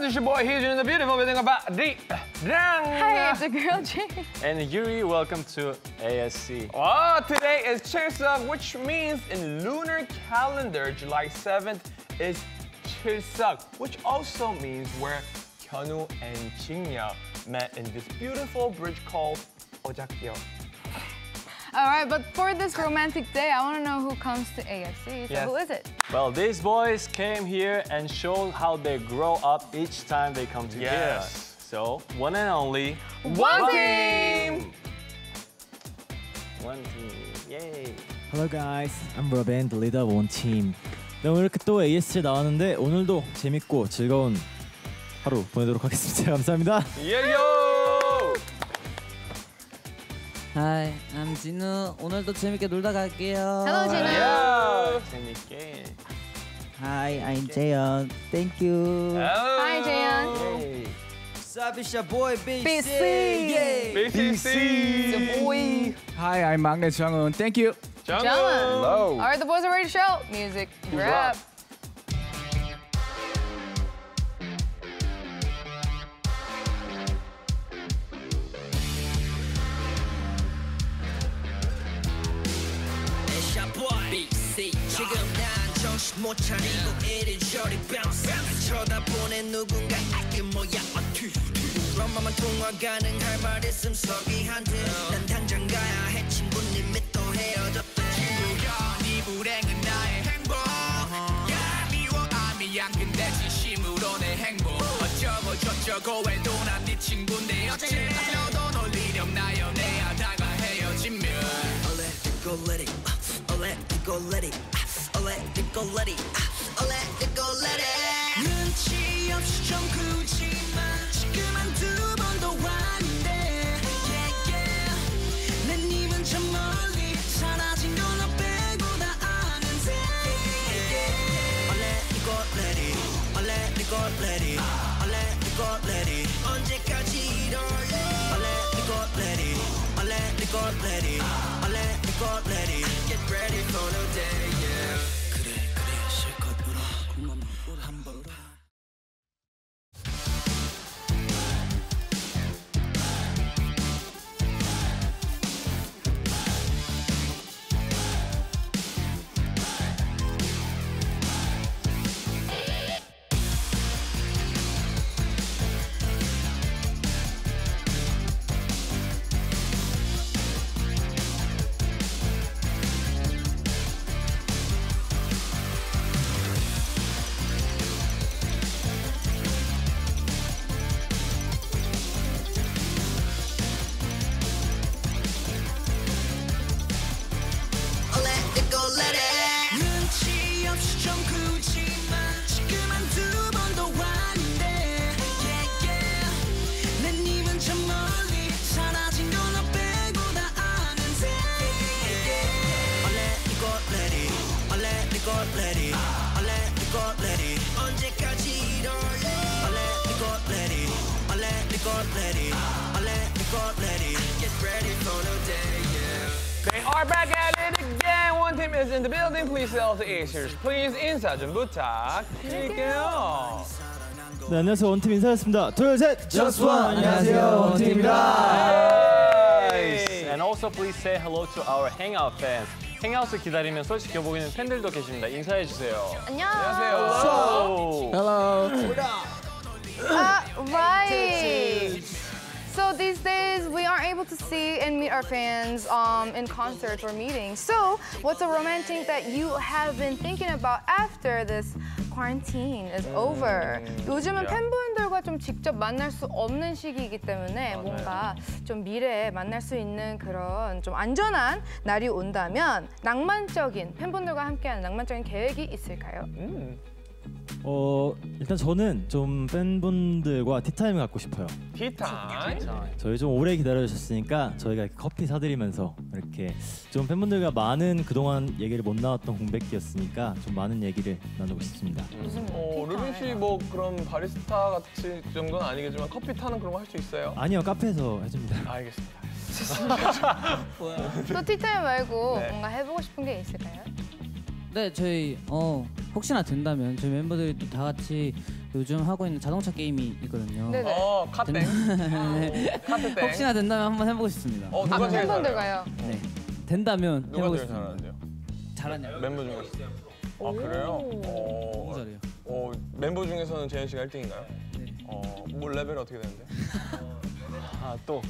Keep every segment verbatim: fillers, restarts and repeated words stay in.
Hello, this is your boy here in the beautiful building about the Dang. Hi, it's a girl, Jimmy. And Yuri, welcome to A S C. Oh, today is Chilsok, which means in lunar calendar, July seventh is Chilsok, which also means where Gyeon-woo and Jingnyeo met in this beautiful bridge called Ojak-yo. All right, but for this romantic day, I want to know who comes to A S C. So yes. Who is it? Well, these boys came here and showed how they grow up each time they come to yes. here. So, one and only... One team! One team, yay! Hello guys, I'm Ruben, the leader of one team. 네, 오늘 이렇게 또 A S C 나왔는데 오늘도 재밌고 즐거운 하루 보내도록 하겠습니다. 감사합니다. 예요! Hi, I'm Jinwoo. 오늘도 재밌게 놀다 갈게요. Hello, Jinwoo. 재밌게. Hi, I'm Jaehyun. Thank you. Hello. Hi, Jaehyun. What's up, it's your boy B C. B C. B C. B C. Your boy. Hi, I'm 막내 Junghoon. Thank you. Junghoon. Hello. All right, the boys are ready to show. Music. Wrap. 지금 난 정신 못 차리고 이리저리 bounce 쳐다보는 누군가 알게 뭐야 어떻게 럼마만 통화 가능할 말 있음 서기한듯 난 당장 가야 해 친구님 및 또 헤어졌대 친구야 네 불행은 나의 행복 야 미워 아미양 근데 진심으로 내 행복 어쩌고 저쩌고 해도 난 네 친구인데 어째 너도 놀리렴 나 연애하다가 헤어지면 Let it go 올레리 올레리 눈치 없이 좀 굳지마 지금 한두 번도 왔는데 yeah, yeah. 내 님은 저 멀리 사라진 건 너 빼고 다 아는데 올레리 올레리 올레리 올레리 언제까지 이럴래 올레리 올레리 올레리 Ready for the day, yeah. 그래, 그래, 실컷 울어. 꿀만 꿀 한 번 봐. In the building, please sell the issues. Please 인사 좀 부탁드릴게요. 네, 안녕하세요, 원팀 인사였습니다. 둘, 셋, just one. 안녕하세요, 원팀입니다. And also, please say hello to our hangout fans. 행아웃을 기다리면서 지켜보는 팬들도 계십니다. 인사해 주세요. 안녕하세요. Hello. Right. So these days, we aren't able to see and meet our fans um, in concerts or meetings. So what's a romantic that you have been thinking about after this quarantine is over? 요즘은 팬분들과 좀 직접 만날 수 없는 시기이기 때문에 뭔가 좀 미래에 만날 수 있는 그런 좀 안전한 날이 온다면 낭만적인, 팬분들과 함께하는 낭만적인 계획이 있을까요? 음. 어 일단 저는 좀 팬분들과 티타임을 갖고 싶어요. 티타임? 저희 좀 오래 기다려주셨으니까 저희가 이렇게 커피 사드리면서 이렇게 좀 팬분들과 많은 그동안 얘기를 못 나왔던 공백기였으니까 좀 많은 얘기를 나누고 싶습니다. 무슨 뭐 어, 루빈 씨 뭐 그런 바리스타 같은 정도는 아니겠지만 커피 타는 그런 거 할 수 있어요? 아니요, 카페에서 해줍니다. 알겠습니다. 또 티타임 말고 네. 뭔가 해보고 싶은 게 있을까요? 네, 저희 어 혹시나 된다면 저희 멤버들이 또 다 같이 요즘 하고 있는 자동차 게임이 있거든요. 네네. 어, 카땡. 네. 카트땡. 혹시나 된다면 한번 해보고 싶습니다. 어, 누가 제일 잘해요? 네. 된다면 누가 해보고 제일 잘하는데요? 잘하냐? 멤버 중에. 아, 그래요? 어, 너무 잘해요. 어, 멤버 중에서는 재현 씨가 일 등인가요? 네. 어, 뭘 레벨이 어떻게 되는데? 아, 또.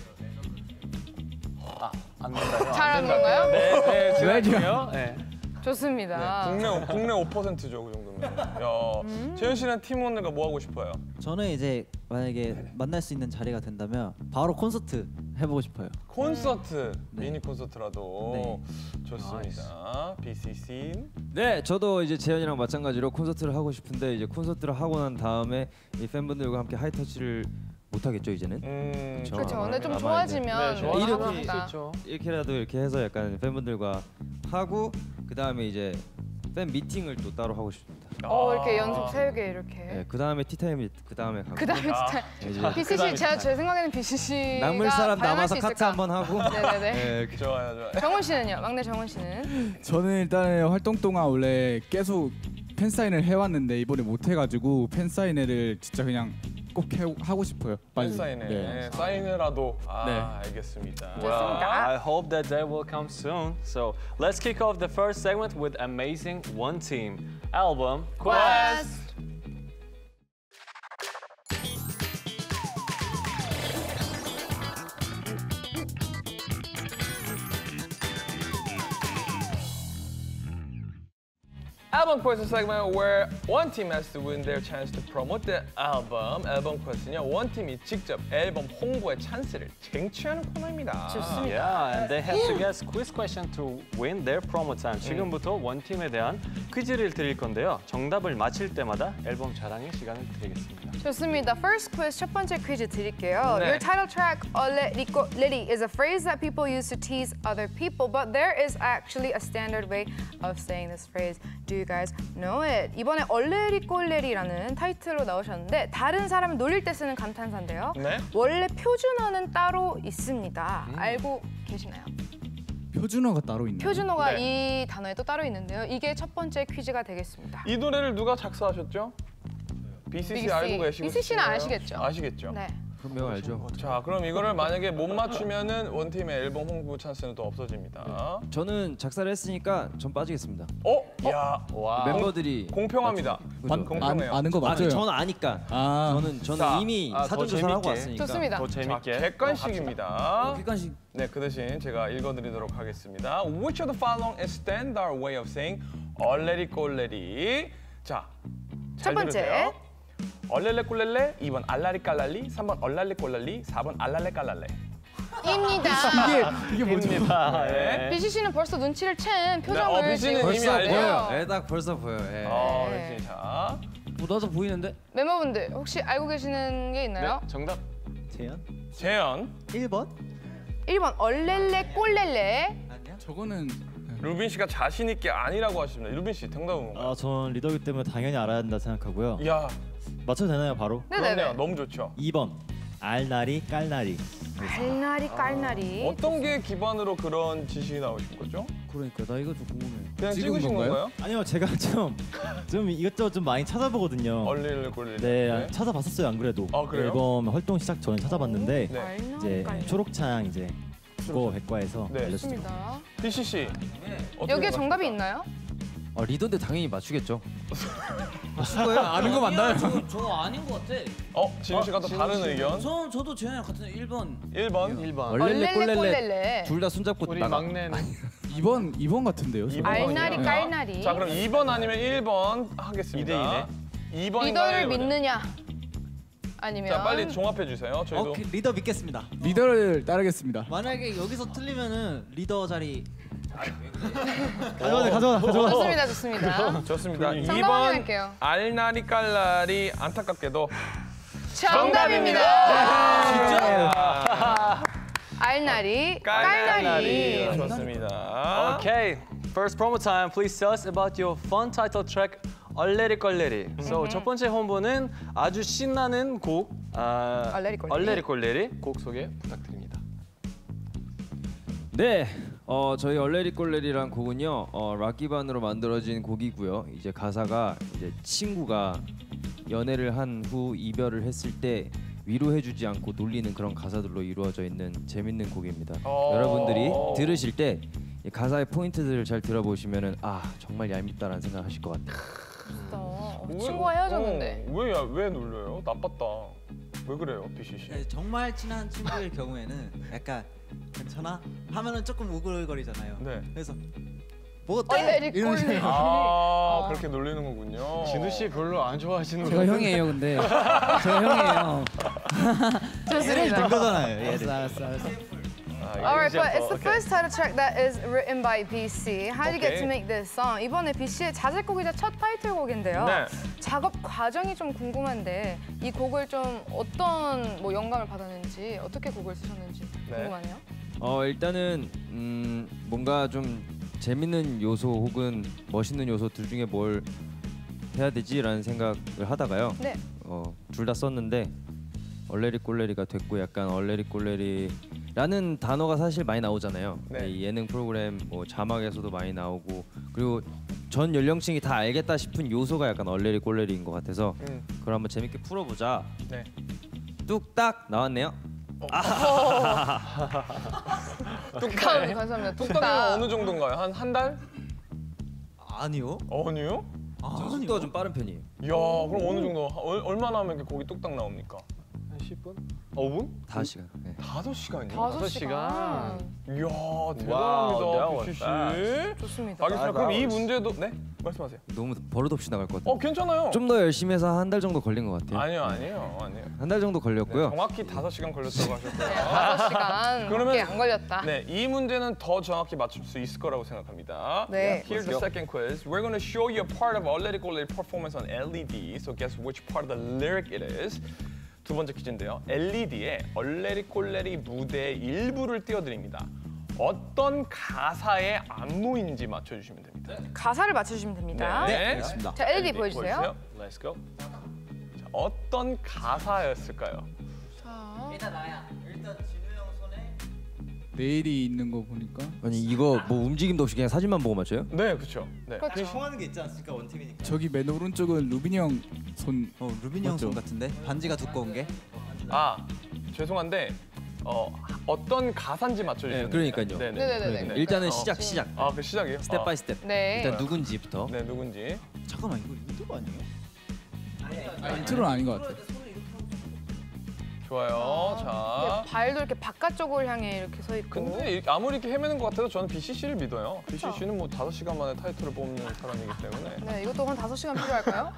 아, 안 된다요? 잘하는 건가요? 네, 네, 지나치고요. 네. 좋습니다. 네, 국내, 국내 오 퍼센트죠, 그 정도면. 야, 음. 재현 씨는 팀원들과 뭐 하고 싶어요? 저는 이제 만약에 네. 만날 수 있는 자리가 된다면 바로 콘서트 해보고 싶어요. 콘서트! 네. 미니 콘서트라도. 네. 좋습니다. 비씨 씨. 네, 저도 이제 재현이랑 마찬가지로 콘서트를 하고 싶은데 이제 콘서트를 하고 난 다음에 이 팬분들과 함께 하이터치를 못하겠죠 이제는. 음, 그렇죠. 근데 좀 좋아지면 네, 이렇게 이렇게라도 이렇게 해서 약간 팬분들과 하고 그 다음에 이제 팬 미팅을 또 따로 하고 싶습니다. 어, 이렇게 연속 세 개 이렇게. 네, 그 다음에 티타임 그 다음에 가고. 그 다음에 티타임. 비씨 씨 제가 제 생각에는 비씨 씨가 남을 사람 남아서 카트 한번 하고. 네네네. 네, 그... 좋아요, 좋아요. 정훈 씨는요? 막내 정훈 씨는? 저는 일단은 활동 동안 원래 계속 팬 사인을 해왔는데 이번에 못 해가지고 팬 사인회를 진짜 그냥. 꼭 해, 하고 싶어요. 빨리. 사인해. 네. 사인이라도. 아, 네. 알겠습니다. Well, I hope that day will come soon. So let's kick off the first segment with amazing 원 팀 album quest. Album Quest is a segment where one team has to win their chance to promote the album. Album Quest는요, one team이 직접 앨범 홍보의 찬스를 쟁취하는 코너입니다. 좋습니다. Yeah, and they have to guess quiz question to win their promo time. 지금부터 one team에 대한 퀴즈를 드릴 건데요. 정답을 맞힐 때마다 앨범 자랑의 시간을 드리겠습니다. 좋습니다. First quiz, 첫 번째 퀴즈 드릴게요. 네. Your title track, "Olleeli Kkolleeli," is a phrase that people use to tease other people, but there is actually a standard way of saying this phrase. Do you guys know it? 이번에 얼레리 꼴레리라는 타이틀로 나오셨는데 다른 사람을 놀릴 때 쓰는 감탄사인데요. 네? 원래 표준어는 따로 있습니다. 음. 알고 계시나요? 표준어가 따로 있네요. 표준어가 네. 이 단어에 또 따로 있는데요. 이게 첫 번째 퀴즈가 되겠습니다. 이 노래를 누가 작사하셨죠? 비씨 씨 알고 계시고 비씨 씨는 아시겠죠? 아시겠죠? 네. 그럼 알죠. 자, 그럼 이거를 만약에 못 맞추면은 원팀의 앨범 홍보 찬스는 또 없어집니다. 네. 저는 작사를 했으니까 전 빠지겠습니다. 어? 어? 야, 와. member들이 공평합니다. 맞, 공평해요. 아, 아는 거 맞아요. 저는 아니까. 아. 저는 저는 자, 이미 아, 사전 조사하고 왔으니까. 좋습니다. 더 재밌게. 객관식입니다. 어, 객관식. 네, 그 대신 제가 읽어드리도록 하겠습니다. Which of the following is standard way of saying 얼레리 꼴레리? 자, 잘 첫 번째. 들으세요. 얼렐레 꼴렐레, 이 번 알라리 깔랄리, 삼 번 얼랄레 꼴랄리, 사 번 알랄레 깔랄레. 입니다. 이게 이게 뭡니까? 네. 비씨 씨는 벌써 눈치를 챈 표정을 네, 어, 지금 이미 알고요. 예, 딱 벌써 보여요. 예. 어, 네. 자. 뭐 나도 보이는데? 멤버분들 혹시 알고 계시는 게 있나요? 네, 정답. 재현? 재현. 일 번. 일 번 얼렐레 꼴렐레. 아니야. 저거는 루빈 씨가 자신 있게 아니라고 하십니다. 루빈 씨 정답은 뭔가요? 아, 전 리더기 때문에 당연히 알아야 한다 생각하고요. 야. 맞춰도 되나요, 바로? 네네네. 너무 좋죠. 이 번, 알나리 깔나리. 알나리 깔나리. 아, 어떤 게 기반으로 그런 지식이 나오신 거죠? 그러니까 나 이거 좀 궁금해요. 그냥 찍으신 건가요? 건가요? 아니요, 제가 좀, 좀 이것저것 좀 많이 찾아보거든요. 얼레레 꼴레레. 네, 찾아봤었어요, 안 그래도. 아, 그래요? 앨범 활동 시작 전에 찾아봤는데 네. 이제 초록창 이제 국어 백과에서 네. 알려주더라고요. 비씨 씨, 네. 여기에 정답이 있나요? 아, 리더인데 당연히 맞추겠죠. 맞출 거예요? 아는 거 맞나요? 저, 저 아닌 거 같아. 어? 지윤 씨가 아, 또 다른 지윤 의견? 전, 저도 재현이랑 같은 일 번. 일 번? 일 번. 얼렐레 꼴렐레. 둘 다 손잡고 우리 나가. 막내는. 아니, 이 번, 이 번 같은데요? 이 번 알나리 깔나리. 자, 그럼 이 번 아니면 일 번 하겠습니다. 이 대 이네. 이 번인가요? 리더를 일 번이요? 믿느냐? 아니면 자, 빨리 종합해 주세요. 저희도 오케이, 리더 믿겠습니다. 리더를 따르겠습니다. 만약에 여기서 틀리면은 리더 자리 가져와, 가져와, 가져와. 좋습니다, 좋습니다. 좋습니다. 이 번 알나리 깔라리 안타깝게도 정답입니다. 알나리 깔나리. 좋습니다. 오케이. First promo time. Please tell us about your fun title track. 얼레리 꼴레리. So 첫 번째 홍보는 아주 신나는 곡 얼레리 꼴레리 곡 소개 부탁드립니다. 네. 어, 저희 얼레리 꼴레리란 곡은요, 어, 락기반으로 만들어진 곡이고요. 이제 가사가 이제 친구가 연애를 한 후 이별을 했을 때 위로해주지 않고 놀리는 그런 가사들로 이루어져 있는 재밌는 곡입니다. 여러분들이 들으실 때 가사의 포인트들을 잘 들어보시면은 아 정말 얄밉다라는 생각하실 것 같아요. 진짜 친구와 헤어졌는데 왜 왜 놀려요? 나빴다. 왜 그래요, 비씨 씨? 네, 정말 친한 친구일 경우에는 약간 괜찮아 하면은 조금 우글거리잖아요. 네. 그래서 뭐 어때? 이런 식으로. 아, 아 그렇게 놀리는 거군요. 진우 씨 별로 안 좋아하시는. 제가 형이에요, 근데. 제가 형이에요. 예를 든 거잖아요. 알았어, 알았어, 알았어. Alright, but it's the first title track that is written by 비씨. How did you get to make this song? 이번에 비씨의 자작곡이자 첫 타이틀곡인데요. 네. 작업 과정이 좀 궁금한데 이 곡을 좀 어떤 뭐 영감을 받았는지 어떻게 곡을 쓰셨는지 궁금하네요. 어 일단은 음, 뭔가 좀 재밌는 요소 혹은 멋있는 요소 둘 중에 뭘 해야 되지라는 생각을 하다가요. 네. 어, 둘 다 썼는데 얼레리 꼴레리가 됐고 약간 얼레리 꼴레리라는 단어가 사실 많이 나오잖아요. 네. 예능 프로그램 뭐 자막에서도 많이 나오고 그리고 전 연령층이 다 알겠다 싶은 요소가 약간 얼레리 꼴레리인 것 같아서 음. 그걸 한번 재밌게 풀어보자. 네. 뚝딱 나왔네요. 어. 뚝딱이 감사합니다. 뚝딱이가 어느 정도인가요? 한 한 달? 아니요. 아니요? 아, 속도가 좀 빠른 편이에요. 이야, 그럼 어느 정도? 얼, 얼마나 하면 이렇게 곡이 뚝딱 나옵니까? 한 십 분? 오 분? 다섯 시간. 네. 다섯 시간이요? 다섯 시간. 이야, 대단합니다, 비씨 씨. 좋습니다. 알겠습니다. 그럼 이 문제도... 네? 말씀하세요. 너무 버릇없이 나갈 것 같아요. 어, 괜찮아요. 좀 더 열심히 해서 한 달 정도 걸린 것 같아요. 아니요, 아니에요. 아니에요. 한 달 정도 걸렸고요. 네, 정확히 다섯 시간 걸렸다고 하셨어요. 네, 다섯 시간. 그러면 안 걸렸다. 네, 이 문제는 더 정확히 맞출 수 있을 거라고 생각합니다. 네. Here's the second quiz. We're going to show you a part of 얼레리 꼴레리 performance on 엘이디. So guess which part of the lyric it is. 두 번째 퀴즈인데요. 엘이디에 얼레리 꼴레리 무대의 일부를 띄워드립니다. 어떤 가사의 안무인지 맞춰주시면 됩니다. 가사를 맞춰주시면 됩니다. 네, 네. 알겠습니다. 자, 엘이디, 엘이디 보여주세요. 보여주세요. Let's go. 자, 어떤 가사였을까요? 자. 일단 나야. 일단 진우 형 손에 내일이 있는 거 보니까. 아니 이거 뭐 움직임도 없이 그냥 사진만 보고 맞춰요? 네, 그렇죠. 네. 그렇죠. 통하는 게 있지 않습니까, 원팀이니까. 저기 맨 오른쪽은 루빈이 형 손. 어, 루빈이 형 손 같은데? 반지가 두꺼운 게? 아, 죄송한데. 어 어떤 가사인지 맞춰주세요. 네, 그러니까요. 네네. 네네네. 네네. 일단은 시작 시작. 아, 그 시작이요? 스텝 바이 스텝. 네. 일단 누군지부터. 네, 누군지. 잠깐만 이거 인트로 아니에요? 아니에요. 아니, 아니, 인트로는 아닌 것 같아. 좋아요. 아, 자. 발도 이렇게 바깥쪽을 향해 이렇게 서 있고. 근데 아무리 이렇게 헤매는 것 같아도 저는 비씨씨를 믿어요. 그쵸? 비씨씨는 뭐 다섯 시간 만에 타이틀을 뽑는 사람이기 때문에. 네, 이것도 한 다섯 시간 필요할까요?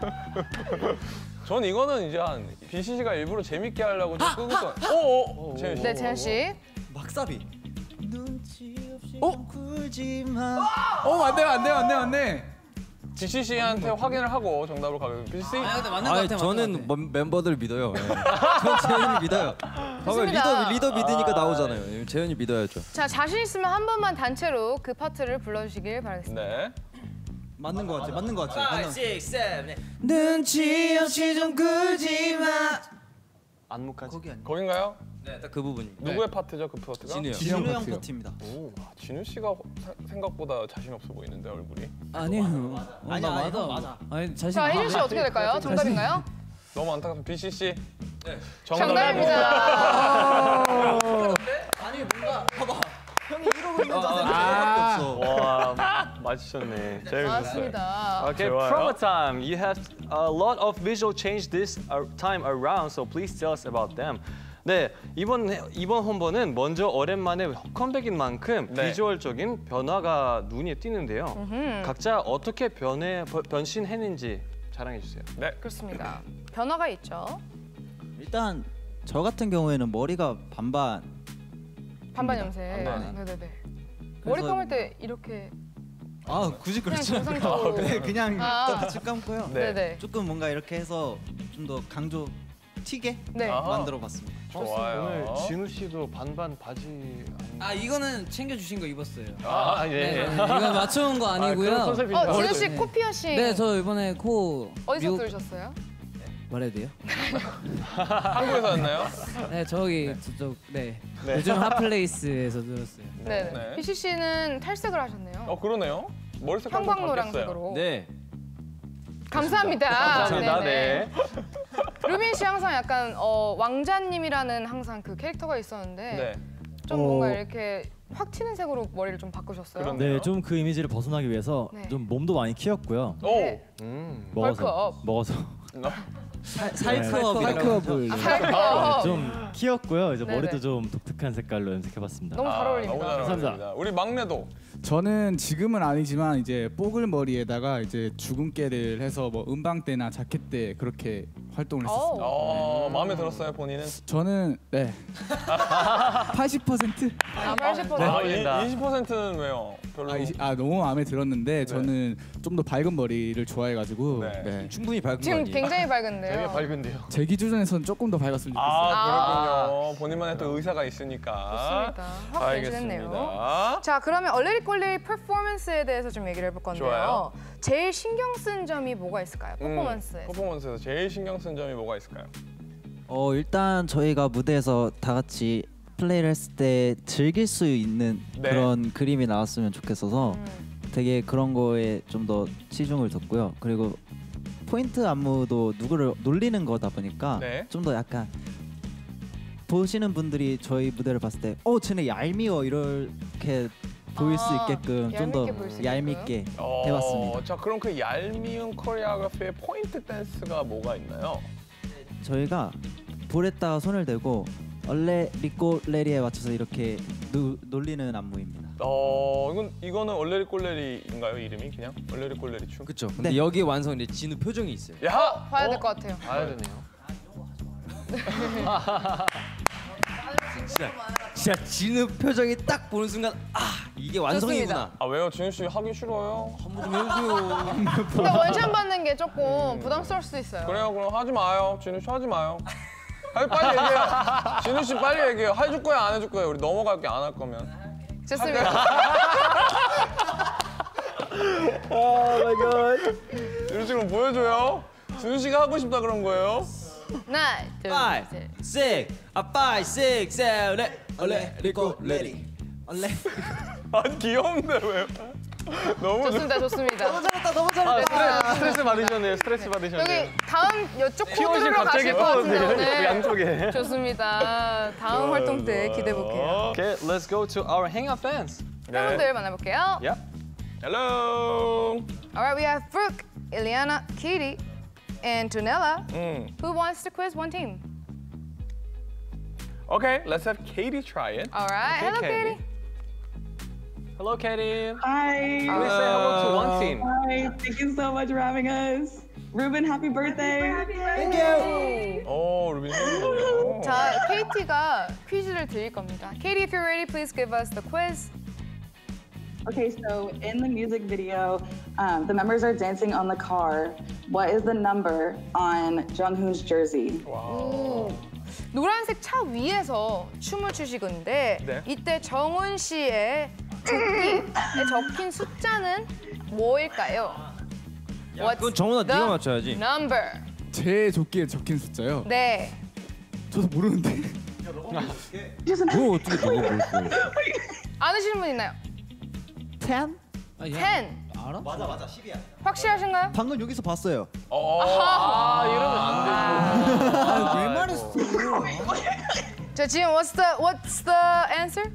전 이거는 이제 한 비씨씨가 일부러 재밌게 하려고 좀 끄고 있어요. 오, 오, 재현 씨. 네, 재현 씨. 막사비. 어? 어, 안 돼요, 안 돼요, 안 돼요, 안 돼. 비씨씨한테 확인을 하고 정답으로 가요. 비씨씨? 아, 근데 맞는 것 같아요. 저는 멤버들 믿어요. 네. 전 재현이 믿어요. 봐봐, 리더, 리더 믿으니까 아, 나오잖아요. 네. 재현이 믿어야죠. 자, 자신 있으면 한 번만 단체로 그 파트를 불러주시길 바라겠습니다. 네. 맞는 거 같지, 맞는 거 같지. 오, 육, 칠, 팔. 눈치 없이 좀 끄지 마. 안무까지. 거기 아니에요? 거긴가요? 네, 딱 그 부분입니다. 누구의 네. 파트죠, 그 파트가? 진우 형. 진우 형 파트입니다. 오, 아, 진우 씨가 생각보다 자신 없어 보이는데 얼굴이. 아니요. 맞아. 어, 아니, 맞아. 맞아. 맞아. 아니, 자신. 자, 혜준 씨 어떻게 될까요? 정답인가요? 너무 안타깝습니다. 비씨 씨. 네. 정답입니다. 아니, 뭔가 봐봐. 형이 이러고 있는 자세는 생각밖에 없어. 와. 맞추셨네. 맞습니다. Okay, promo time. You have a lot of visual change this time around, so please tell us about them. 네, 이번 이번 홈버는 먼저 오랜만에 컴백인 만큼 네. 비주얼적인 변화가 눈에 띄는데요. 음흠. 각자 어떻게 변해 변신했는지 자랑해 주세요. 네, 그렇습니다. 변화가 있죠. 일단 저 같은 경우에는 머리가 반반. 반반 염색. 네, 네, 네. 머리 감을 때 이렇게. 아, 굳이 그렇지 않아요. 네, 그냥 같이 아, 감고요. 네. 네네. 조금 뭔가 이렇게 해서 좀 더 강조 튀게 네. 만들어봤습니다. 좋아요. 오늘 진우 씨도 반반 바지 아닌가? 아, 이거는 챙겨주신 거 입었어요. 아, 예. 네. 네. 이건 맞춰온 거 아니고요. 아, 어, 진우 씨 코 피어싱. 네, 저 이번에 코. 어디서 미국... 들으셨어요? 말해도 돼요? 한국에서 왔나요? 네, 저기 네. 저쪽 네. 네. 요즘 핫플레이스에서 들었어요. 네. 네. 비씨 씨는 탈색을 하셨네요. 어, 그러네요. 머리색 형광 노랑색으로. 네. 감사합니다. 감사합니다. 네. 루빈 씨 항상 약간 어, 왕자님이라는 항상 그 캐릭터가 있었는데 네. 좀 어... 뭔가 이렇게 확 튀는 색으로 머리를 좀 바꾸셨어요. 그런데요? 네, 좀 그 이미지를 벗어나기 위해서 네. 좀 몸도 많이 키웠고요. 오, 네. 음. 먹어서 먹어서 살크업이라고 살크업을 좀 키웠고요. 이제 네네. 머리도 좀 독특한 색깔로 염색해봤습니다. 너무 잘 어울립니다. 아, 감사합니다. 우리 막내도 저는 지금은 아니지만 이제 뽀글머리에다가 이제 주근깨를 해서 뭐 음방 때나 자켓 때 그렇게 활동을 했었습니다. 오, 네. 마음에 들었어요 본인은? 저는 네 팔십 퍼센트? 아, 팔십 퍼센트? 네. 아, 이십 퍼센트는 왜요? 별로... 아, 이십, 아 너무 마음에 들었는데 네. 저는 좀 더 밝은 머리를 좋아해가지고 네. 네. 충분히 밝은 지금 머리. 굉장히 밝은데요? 되게 밝은데요? 제 기준에서는 조금 더 밝았으면 좋겠어요. 아 그렇군요. 아, 본인만의 또 의사가 있으니까. 좋습니다. 확 알겠습니다. 자 그러면 얼레리 꼴레이 퍼포먼스에 대해서 좀 얘기를 해볼 건데요. 좋아요. 제일 신경 쓴 점이 뭐가 있을까요? 퍼포먼스에서. 음, 퍼포먼스에서 제일 신경 쓴 점이 뭐가 있을까요? 어 일단 저희가 무대에서 다 같이 플레이를 했을 때 즐길 수 있는 네. 그런 그림이 나왔으면 좋겠어서 음. 되게 그런 거에 좀 더 치중을 뒀고요. 그리고 포인트 안무도 누구를 놀리는 거다 보니까 네. 좀 더 약간 보시는 분들이 저희 무대를 봤을 때 어, 쟤네 얄미워 이렇게 보일 수 있게끔 아, 좀 더 얄밉게 어, 해봤습니다. 자 그럼 그 얄미운 코리아그래피의 포인트 댄스가 뭐가 있나요? 저희가 볼에다가 손을 대고 얼레리 꼴레리에 맞춰서 이렇게 누, 놀리는 안무입니다. 어 이건 이거는 얼레리 꼴레리인가요 이름이 그냥 얼레리 꼴레리 춤? 그렇죠. 근데 네. 여기 완성이 진우 표정이 있어요. 야 어, 봐야 될 것 어? 같아요. 봐야 되네요. 아 이런 거 하지 마요. 진짜, 진짜 진우 표정이 딱 보는 순간 아 이게 완성이구나. 아 왜요? 진우 씨 하기 싫어요? 한번 해주세요. 근데 원샷 받는 게 조금 음. 부담스러울 수 있어요. 그래요 그럼 하지 마요. 진우 씨 하지 마요. 아니, 빨리 얘기해요. 진우 씨 빨리 얘기해요. 해줄 거야 안 해줄 거야? 우리 넘어갈게 안 할 거면. 좋습니다. 오 마이 갓. 진우 씨 그럼 보여줘요. 진우 씨가 하고 싶다 그런 거예요. 하나, 둘, 셋. 아, 오, 육, 칠, 넷. 얼레리 꼴레리. 얼레. 아, 귀여운데 왜? 너무 좋습니다, 좋... 좋습니다. 너무 잘했다, 너무 잘했다. 아, 스트레스, 스트레스 받으셨네요, 스트레스 네. 받으셨네요. 여기 다음 이쪽 코드로 가실 것 같은데 네. 양쪽에. 좋습니다. 다음 좋아, 활동 때 기대해 볼게요. Okay, let's go to our hangout fans. 팬분들 네. 만나볼게요. Yep. Hello. Alright, we have Brooke, Ileana, Kitty, and Donella. Mm. Who wants to quiz one team? Okay, let's have Katie try it. Alright, okay, hello Katie. Katie. Hello, Katie. Hi. Hello. Please say hello to one team. Hi. Thank you so much for having us. Ruben, happy birthday. Happy birthday. Thank you. Oh, Ruben. 자, 케이티가 퀴즈를 드릴 겁니다. Katie, if you're ready, please give us the quiz. Okay, so in the music video, um, the members are dancing on the car. What is the number on Junghoon's jersey? Wow. Ooh. 노란색 차 위에서 춤을 추시는데 네. 이때 정훈 씨의 적힌, 적힌 숫자는 뭐일까요? 야, 그건 정훈아 네가 맞춰야지. Number. 제 조끼에 적힌 숫자요? 네. 저도 모르는데. 야, 너무 어떻게? 뭐 어떻게 누가 모르고? 아시는 분 있나요? 텐? 텐. 알아? 맞아 맞아 십이야. 확실하신가요? 방금 여기서 봤어요. 어. 아, 아 이러면 안 되죠. 아, 왜 말했어? 자 지금 what's the what's the answer?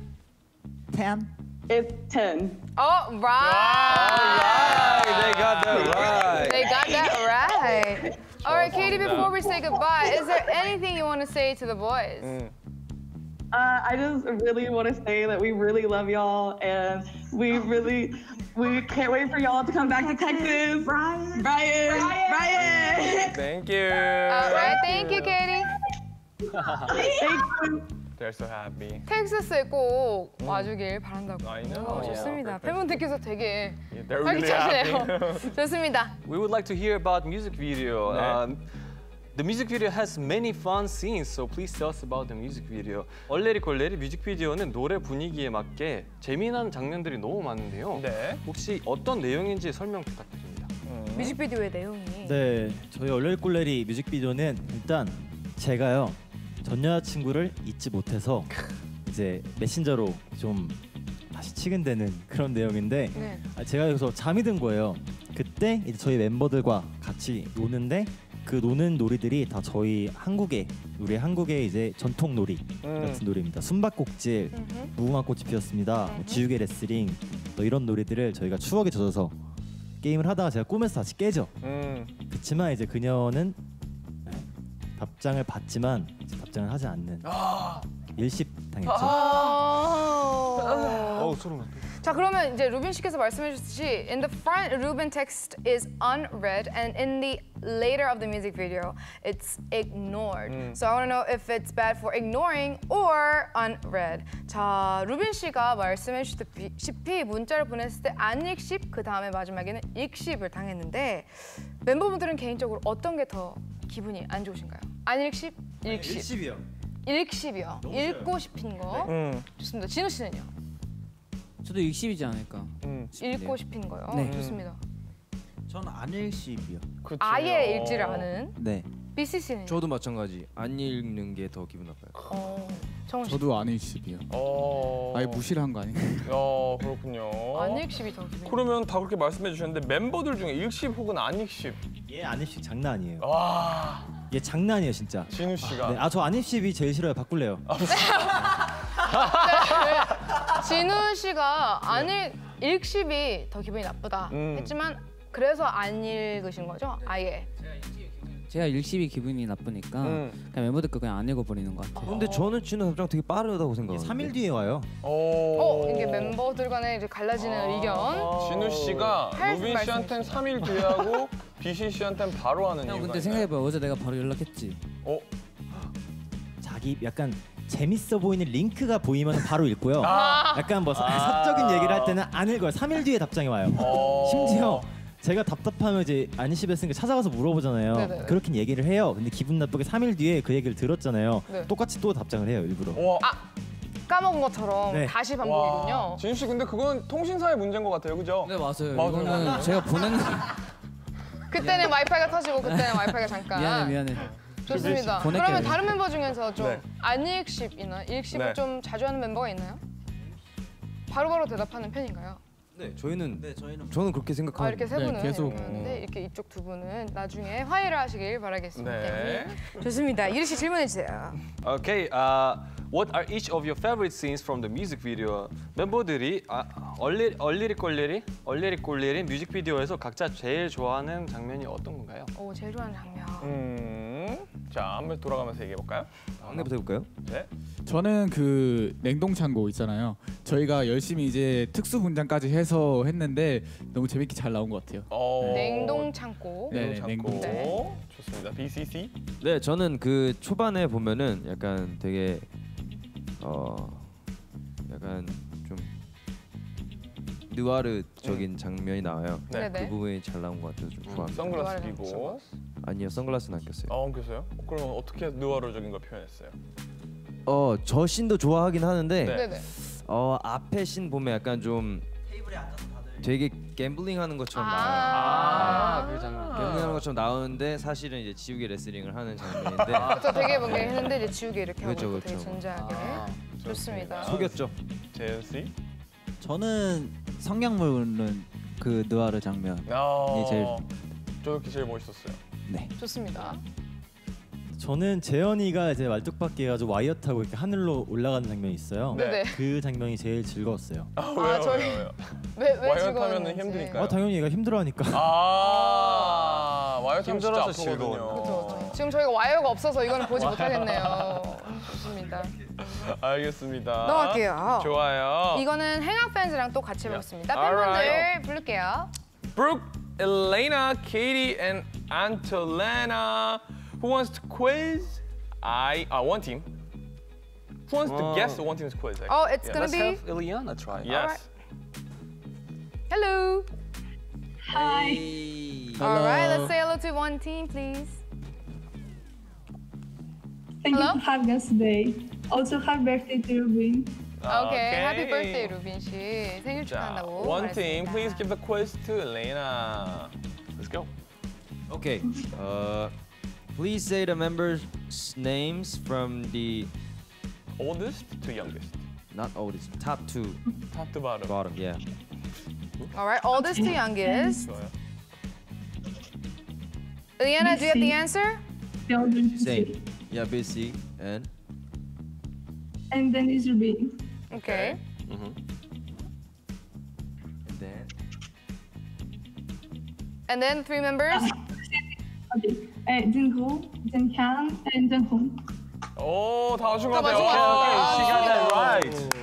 텐. It's ten. Oh, right. All right. They got that right. They got that right. All right, Katie, before we say goodbye, is there anything you want to say to the boys? Mm. Uh, I just really want to say that we really love y'all, and we really, we can't wait for y'all to come back to Texas. Brian. Brian. Brian. Brian. Thank you. All right, thank you, Katie. Thank you. They're so happy. 텍사스에 꼭 음. 와주길 바란다고. I know. 오, 좋습니다. 팬분들께서 되게 활기차시네요. 좋습니다. We would like to hear about music video. 네. Um, the music video has many fun scenes, so please tell us about the music video. 얼레리 꼴레리 뮤직비디오는 노래 분위기에 맞게 재미난 장면들이 너무 많은데요. 네. 혹시 어떤 내용인지 설명 부탁드립니다. 음. 뮤직비디오의 내용이. 네, 저희 얼렐꼴레리 뮤직비디오는 일단 제가요 전 여자친구를 잊지 못해서 이제 메신저로 좀 다시 치근대는 그런 내용인데 네. 제가 여기서 잠이 든 거예요. 그때 이제 저희 멤버들과 같이 노는데 그 노는 놀이들이 다 저희 한국의 우리 한국의 이제 전통 놀이 음. 같은 놀이입니다. 숨바꼭질, 음흠. 무궁화꽃이 피었습니다, 음흠. 지우개 레슬링 또 이런 놀이들을 저희가 추억에 젖어서 게임을 하다가 제가 꿈에서 다시 깨죠. 음. 그렇지만 이제 그녀는 답장을 받지만 이제 답장을 하지 않는 아 일십 당했죠. 아 어우 소름 났다. 자 그러면 이제 루빈 씨께서 말씀해주셨듯이 in the front Ruben text is unread and in the later of the music video it's ignored. 음. So I want to know if it's bad for ignoring or unread. 자 루빈 씨가 말씀해주셨듯이 문자를 보냈을 때 안 읽씹 그 다음에 마지막에는 읽씹을 당했는데 멤버분들은 개인적으로 어떤 게 더 기분이 안 좋으신가요? 안 읽씹, 읽씹. 읽씹이요. 읽씹이요. 읽고 싶은 거. 음. 좋습니다. 진우 씨는요? 저도 읽씹이지 않을까. 음. 읽고 싶은 거요. 네. 좋습니다. 저는 안 읽씹이요. 그렇죠. 아예 읽지를 않는. 네. 비씨씨는? 저도 마찬가지. 안 읽는 게 더 기분 나빠요. 어. 정원 씨. 저도 안 읽씹이요. 어. 아예 무시를 한 거 아닌가요? 어, 그렇군요. 안 읽씹이 더 기분. 그러면 다 그렇게 말씀해 주셨는데 멤버들 중에 읽씹 혹은 안 읽씹. 얘 안 읽씹 장난 아니에요. 와. 얘 장난 아니에요 진짜. 진우 씨가. 아, 네. 아, 저 안 읽씹이 제일 싫어요. 바꿀래요. 진우 씨가 안 읽, 읽씹이 더 기분이 나쁘다 음. 했지만 그래서 안 읽으신 거죠? 아예. 제가 읽씹이 기분이 나쁘니까 음. 그냥 멤버들께 그냥 안 읽어버리는 것 같아요. 근데 저는 진우 답장 되게 빠르다고 생각해요. 삼 일 뒤에 와요. 어, 이게 멤버들 간에 이제 갈라지는 아 의견. 진우 씨가 루빈 씨한테는 삼 일 뒤에 하고 비씨 씨한테는 바로 하는 이유가. 형 근데 생각해봐요. 어제 내가 바로 연락했지. 어? 자기 약간 재밌어 보이는 링크가 보이면 바로 읽고요. 아 약간 뭐 아 사적인 얘기를 할 때는 안 읽어요. 삼 일 뒤에 답장이 와요. 심지어 제가 답답하면 이제 안시베스니까 찾아가서 물어보잖아요. 네네네. 그렇게 얘기를 해요. 근데 기분 나쁘게 삼 일 뒤에 그 얘기를 들었잖아요. 네. 똑같이 또 답장을 해요, 일부러. 우와. 아 까먹은 것처럼 네. 다시 반복이군요. 진우 씨 근데 그건 통신사의 문제인 것 같아요, 그죠? 네 맞아요. 맞아요. 이거는 제가 보낸 그때는 와이파이가 터지고 그때는 와이파이가 잠깐. 미안해 미안해. 좋습니다. 그러면 다른 멤버 중에서 좀 안 읽씹이나 읽씹을 좀 자주 하는 멤버가 있나요? 바로바로 대답하는 편인가요? 네, 저희는 네, 저희는 저는 그렇게 생각하고 아, 이렇게 세 분은 네, 계속 했는데 이렇게 이쪽 두 분은 나중에 화해를 하시길 바라겠습니다. 네. 좋습니다. 유리 씨 질문해 주세요. Okay, uh, what are each of your favorite scenes from the music video? 멤버들이 얼레리 얼레리 꼴레리 얼레리 꼴레리 뮤직비디오에서 각자 제일 좋아하는 장면이 어떤 건가요? 오, 제일 좋아하는 장면. 음, 자, 한번 돌아가면서 얘기해 볼까요? 막내부터 해볼까요? 네. 저는 그 냉동창고 있잖아요. 저희가 열심히 이제 특수 분장까지 해서 했는데 너무 재밌게 잘 나온 것 같아요. 네. 냉동창고. 네, 냉동창고. 네. 좋습니다. 비씨씨. 네, 저는 그 초반에 보면은 약간 되게 어 약간 좀 느와르적인 장면이 나와요. 네. 그 부분이 잘 나온 것 같아서 좀 좋아합니다. 음, 선글라스 끼고. 아니요, 선글라스는 안 꼈어요. 아, 안 꼈어요? 그럼 어떻게 느와르적인 걸 표현했어요? 어, 저 씬도 좋아하긴 하는데 네네. 어, 앞에 씬 보면 약간 좀 테이블에 앉아서 다들 되게 갬블링하는 것처럼 아 나와요. 아, 그 장면. 갬블링하는 것처럼 나오는데 사실은 이제 지우개 레슬링을 하는 장면인데. 그렇죠, 되게 뭔가 했는데 이제 지우개 이렇게 하고 그렇죠, 그렇죠. 되게 존재하게. 아 좋습니다. 속였죠. 재현 씨? 저는 성냥물 우는 그 느와르 장면이 제일 저렇게 제일 멋있었어요. 네. 좋습니다. 저는 재현이가 이제 말뚝박기 해가지고 와이어 타고 이렇게 하늘로 올라가는 장면이 있어요. 네. 그 장면이 제일 즐거웠어요. 아, 왜요? 아, 저희... 왜요? 왜, 왜 와이어 타면은 힘드니까요? 아, 당연히 얘가 힘들어하니까. 아, 와이어 타면 힘들어서 진짜 아프거든요. 그렇죠. 지금 저희가 와이어가 없어서 이거는 보지 못하겠네요. 좋습니다. 알겠습니다. 넘어갈게요. 좋아요. 이거는 행악 팬즈랑 또 같이 해보겠습니다. 팬분들 부를게요. Brooke, Elena, Katie, and Antolena. Who wants to quiz? I uh, one team. Who wants oh. to guess the one team's quiz? Actually. Oh, it's yeah. gonna Let's be. Let's have Ileana try. Yes. Right. Hello. Hi. Hey. Hello. All right. Let's say hello to one team, please. Thank hello? you for having us today. Also, happy birthday to Ruben. Okay. okay. Happy birthday, Ruben. She. 생일 축하한다고. One team, please give the quiz to Ileana. Let's go. Okay. Uh, please say the members' names from the oldest to youngest. Not oldest. Top two. Top to bottom. Bottom. Yeah. All right. Oldest to youngest. Eliana, do you have the answer? Same. Yeah, B C and. And then is Ruben. Okay. Mm-hmm. And then. And then three members. Okay. Junghoon, Jaehyun, and Junghoon. Oh, 다 아신 것 같아요. She got that right.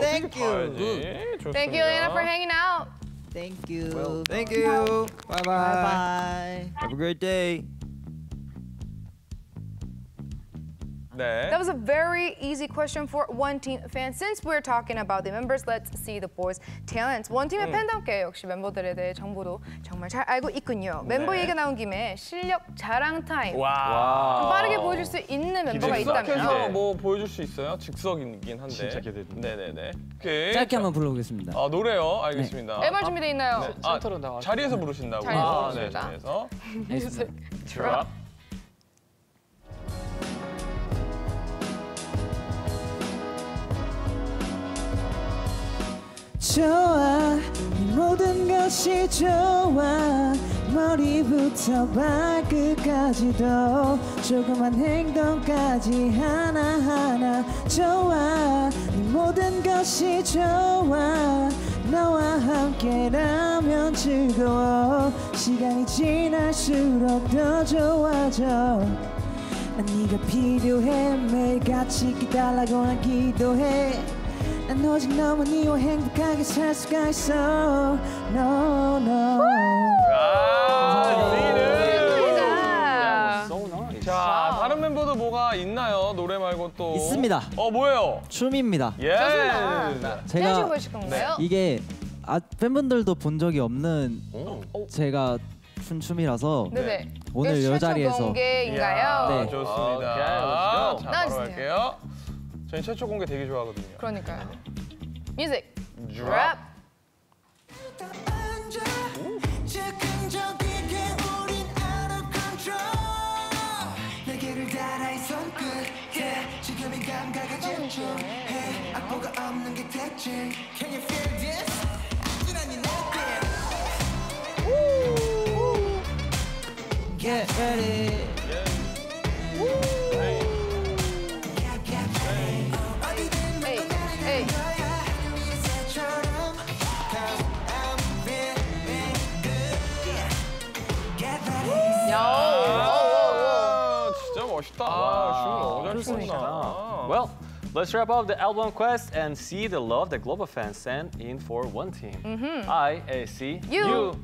Thank you. Good. Thank you, Eliana, for hanging out. Thank you. Well, thank you. Bye bye. Bye bye. Have a great day. 네. That was a very easy question for 원팀 fans. Since we're talking about the members, let's see the boys' talents. 원팀의 음. 팬덤께 역시 멤버들에 대해 정보도 정말 잘 알고 있군요. 네. 멤버 얘기가 나온 김에 실력 자랑 타임. 와우. 좀 빠르게 보여줄 수 있는 멤버가 있다면. 즉석에서 뭐 보여줄 수 있어요? 즉석이긴 한데. 진짜 기대됩니다. 네네네. 오케이. 짧게 한번 불러보겠습니다. 아 노래요? 알겠습니다. 앨범 네. 준비돼 있나요? 네. 아, 센터로 나와. 자리에서 부르신다고. 자리에서 아, 부르신다. 네, 자리에서. Music drop. 좋아, 이 모든 것이 좋아. 머리부터 발끝까지도 조그만 행동까지 하나하나 좋아. 이 모든 것이 좋아. 너와 함께라면 즐거워. 시간이 지날수록 더 좋아져. 난 네가 필요해. 매일같이 기다라고 난 기도해. 난 오직 너무 니와 행복하게 살 수가 있어. No, no. 자, 다른 멤버도 뭐가 있나요? 노래 말고 또 있습니다. 어, 뭐예요? 춤입니다. 예. 좋습니다. 제가 보실 건가요? 이게 아, 팬분들도 본 적이 없는 오. 제가 춘 춤이라서 네네. 오늘 이 자리에서 공개인가요? 네, 좋습니다. 자, 바로 갈게요. 저희 최초 공개 되게 좋아하거든요. 그러니까요. 뮤직 드랍. Get ready. Well, let's wrap up the album quest and see the love that global fans send in for 원팀. Mm-hmm. I, A C, you. you.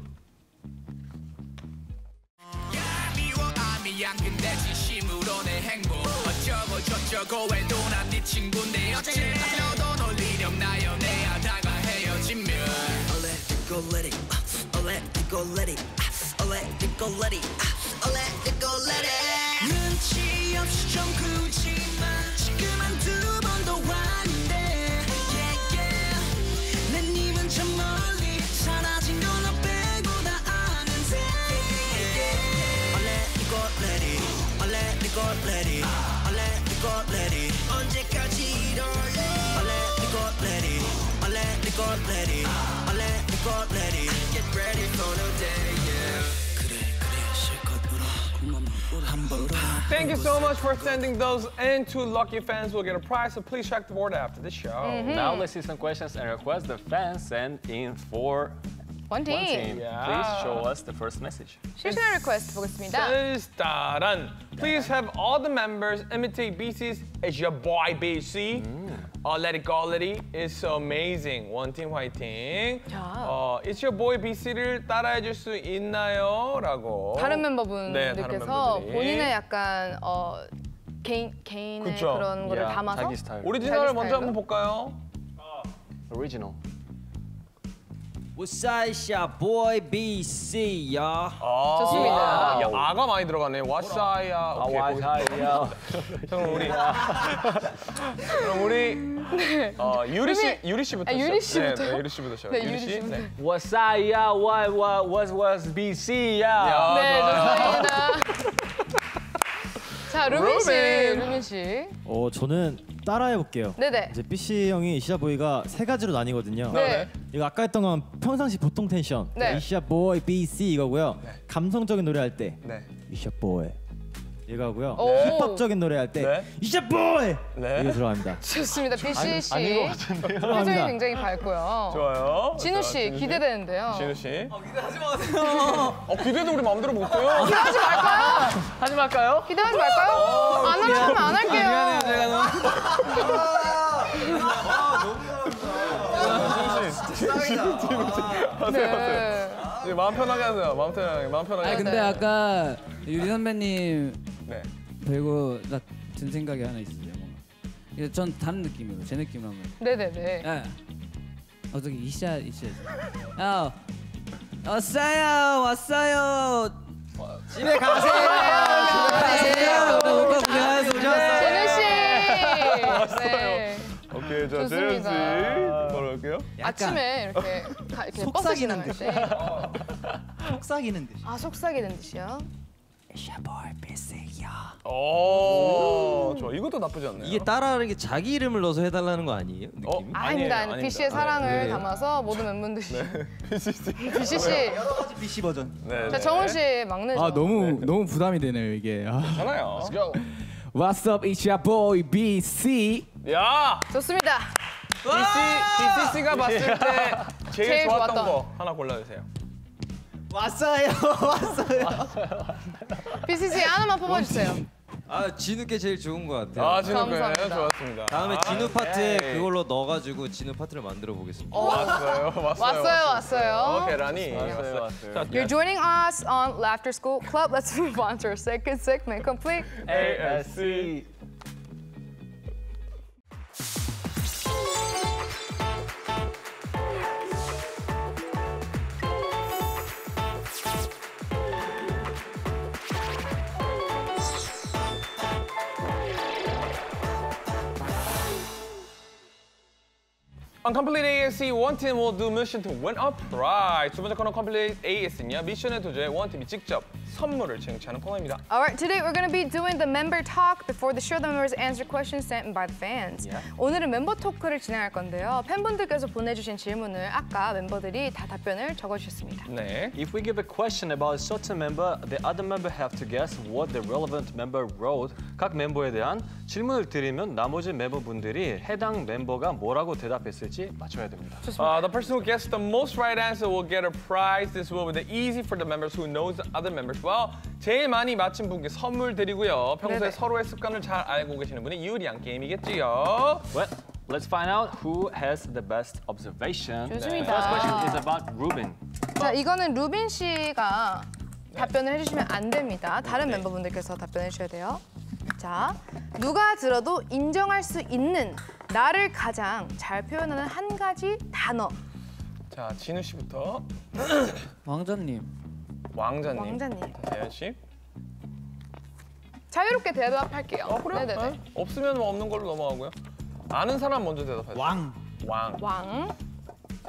눈치 없이 좀 굳지마 지금 한 두 번도 왔는데 yeah, yeah. 내 님은 저 멀리 사라진 건 너 빼고 다 아는데 얼레리꼴레리 얼레리꼴레리 얼레리꼴레리 언제까지 이럴래 얼레리꼴레리 얼레리꼴레리 얼레리꼴레리 Get ready for the day yeah. Thank you so much for sending those in. Two lucky fans will get a prize, so please check the board after the show. Mm-hmm. Now let's see some questions and requests the fans send in for 원팀. Yeah. Please show us the first message. 실시간 request 보겠습니다. 실시간. Please have all the members imitate B C's It's your boy B C. Mm. Uh, let it go, let it. It's so amazing. 원팀 화이팅. 어, It's your boy B C를 따라해줄 수 있나요? 라고. 다른 멤버분들께서 네, 본인의 약간 어, 개인, 개인의 그쵸? 그런 yeah. 거를 담아서. 자기 스타일. 오리지널을 먼저 한번 볼까요? 어. Original. What's up, it's your boy 비씨, y'all. 아, 좋습니다. 야, 아가 많이 들어가네. What's up, 야. 오케이, 아, what's up, 야. 그럼 우리, 그럼 우리 네. 어, 유리 씨, 유리 씨부터. 아, 유리 씨부터. 네, 네, 유리 씨부터 시작. 네, 유리 씨. 네. What's up, 야. What, what, what, what's 비씨, 야. 네, 좋습니다. 자, 루빈 씨, 루빈 씨. 어, 저는 따라해볼게요. 네네. 이제 비씨 형이 이시아 보이가 세 가지로 나뉘거든요. 네. 이거 아까 했던 건 평상시 보통 텐션. 네. 이시아 보이 비씨 이거고요. 네. 감성적인 노래할 때. 네. 이시아 보이. 이거고요. 네. 힙합적인 노래할 때. 네. 이시아 보이. 네. 이거 들어갑니다. 좋습니다. 비씨 씨. 아닌 것 같은데요. 표정이 굉장히 밝고요. 좋아요. 진우 씨 기대되는데요. 진우 씨. 어, 기대하지 마세요. 어, 기대도 우리 마음대로 못해요. 기대하지 말까요? 하지 말까요? 기대하지 말까요? 어, 안 하려 하면 안 할게요. 미안해요, 제가 너무. 아, 너무 잘한다. 마음 편하게 하세요. 마음 편하게. 마음 편하게. 아니, 근데 아까 유리 선배님 네. 배우고 나 든 생각이 하나 있어요. 이게 전 다른 느낌이에요. 제 느낌으로 하면. 네네네. 예. 어떻게 이샤 이샤. 아, 왔어요, 왔어요. 집에 가세요. 집에 가세요. 오빠 고생하셨어요. 재현 씨. 왔어요. 오케이, 자 재현 씨 바로 할게요. 아침에 이렇게 속삭이는 듯이. 속삭이는 듯이. 아, 속삭이는 듯이요. 샤벌 비스야. 오, 좋아. 이것도 나쁘지 않네요. 이게 따라하는 게 자기 이름을 넣어서 해달라는 거 아니에요? 느낌? 어? 아닙니다. 아니, 비씨의 사랑을 네. 담아서 모든 멤버들이. 네. 비씨 씨. 비씨 씨. 여러 가지 비씨 버전. 네. 자, 정훈 씨 막내죠. 아, 너무 네. 너무 부담이 되네요 이게. 아. 괜찮아요. Let's go. What's up, it's your boy 비씨. 야. 좋습니다. 비씨 비씨 씨가 봤을 때 제일, 제일 좋았던, 좋았던 거 하나 골라주세요. 왔어요, 왔어요. 비씨 하나만 뽑아주세요. 아, 진우께 제일 좋은 것 같아요. 아, 진우께 좋았습니다. 다음에 진우 파트에 그걸로 넣어가지고 진우 파트를 만들어 보겠습니다. 왔어요, 왔어요, 왔어요. 오케이, 라니. 왔어요, 왔어요. You're joining us on Laughter School Club. Let's move on to our second segment. Complete 에이에스씨. On Complete 에이에스씨, 원 팀 will do mission to win a prize. 두 번째 코너 Complete 에이에스씨는요, 미션에 도전해 원 팀이 직접 선물을 쟁취하는 코너입니다. Alright, today we're going to be doing the member talk. Before the show, the members answer questions sent by the fans. Yeah. 오늘은 멤버 토크를 진행할 건데요. 팬분들께서 보내주신 질문을 아까 멤버들이 다 답변을 적어주셨습니다. 네. If we give a question about a certain member, the other member have to guess what the relevant member wrote. 각 멤버에 대한 질문을 드리면 나머지 멤버분들이 해당 멤버가 뭐라고 대답했을지 맞춰야 됩니다. Uh, the person who gets the most right answer will get a prize. This will be easy for the members who knows the other members well. 제일 많이 맞힌 분께 선물 드리고요. 평소에 네네. 서로의 습관을 잘 알고 계시는 분이 유리한 게임이겠지요. Well, let's find out who has the best observation. 좋습니다. First question is about Ruben. 자, 이거는 루빈 씨가 네. 답변을 해주시면 안 됩니다. 다른 네. 멤버분들께서 답변해 주셔야 돼요. 자, 누가 들어도 인정할 수 있는 나를 가장 잘 표현하는 한 가지 단어. 자, 진우 씨부터. 왕자님. 왕자님. 왕자님. 재현 씨. 자유롭게 대답할게요. 어, 그래요? 네네네. 네. 없으면 뭐 없는 걸로 넘어가고요. 아는 사람 먼저 대답하세요. 왕. 왕. 왕.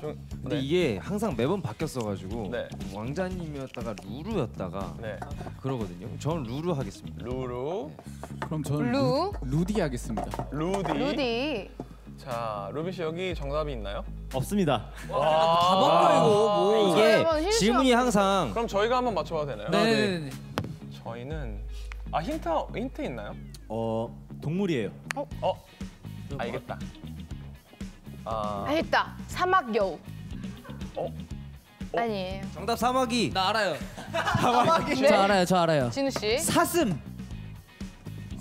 좀, 근데 네. 이게 항상 매번 바뀌었어가지고 네. 왕자님이었다가 루루였다가 네. 그러거든요. 전 루루 하겠습니다. 루루. 네. 그럼 전 루. 루디 하겠습니다. 루디. 루디. 자, 루빈 씨 여기 정답이 있나요? 없습니다. 가방도 이거 뭐 이게 질문이 항상. 그럼 저희가 한번 맞춰봐도 되나요? 네네네. 네. 저희는 아 힌트 힌트 있나요? 어 동물이에요. 어? 어? 알겠다. 아, 했다. 사막여우. 어? 어? 아니에요. 정답 사마귀. 나 알아요. 사마귀. 네. 저 알아요. 저 알아요. 진우 씨. 사슴.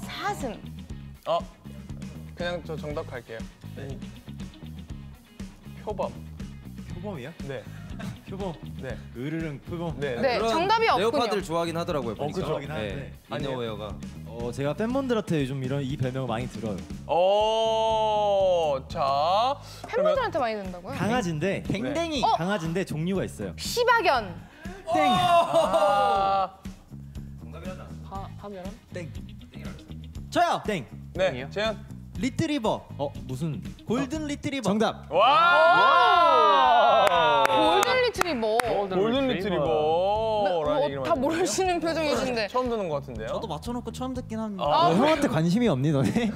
사슴. 어. 그냥 저 정답 갈게요. 네. 표범. 표범이야? 네. 표범. 네. 으르릉 표범. 네. 네. 정답이 없군요. 레오파드를 좋아하긴 하더라고요. 어, 그렇긴 하네. 아니에요. 아니에요. 어, 제가 팬분들한테 요즘 이런 이 별명을 많이 들어요. 어, 자. 팬분들한테 많이 든다고요? 강아지인데 댕댕이 네. 강아지인데 어? 종류가 있어요. 시바견. 땡. 아. 정답이란다. 바, 밤이란? 땡. 저요. 땡. 네. 재현. 리트리버. 어, 무슨 골든 어? 리트리버. 정답. 와! 와 골든 리트리버. 골든, 골든 리트리버. 리트리버. 다 모르시는 표정이신데. 처음 듣는 것 같은데요? 저도 맞춰놓고 처음 듣긴 합니다. 아, 너 형한테 관심이 없니 너네?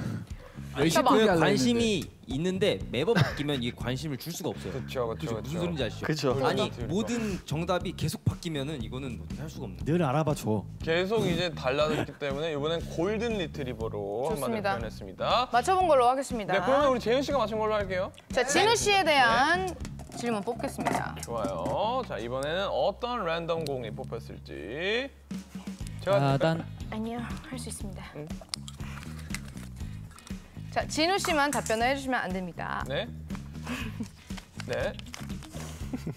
열심히 관심이 있는데 매번 바뀌면 이게 관심을 줄 수가 없어요. 그렇죠, 그렇죠. 무슨 소린지 아시죠? 그렇죠. 아니 모든 정답이 계속 바뀌면은 이거는 할 수가 없는. 늘 알아봐 줘. 계속 이제 달라졌기 때문에 이번엔 골든 리트리버로 한번 표현했습니다. 맞춰본 걸로 하겠습니다. 네, 그러면 우리 재윤 씨가 맞춘 걸로 할게요. 자, 진우 씨에 대한 네. 질문 뽑겠습니다. 좋아요. 자, 이번에는 어떤 랜덤 공이 뽑혔을지. 제가 단 아니요, 할 수 있습니다. 응? 자, 진우 씨만 답변을 해주시면 안 됩니다. 네. 네.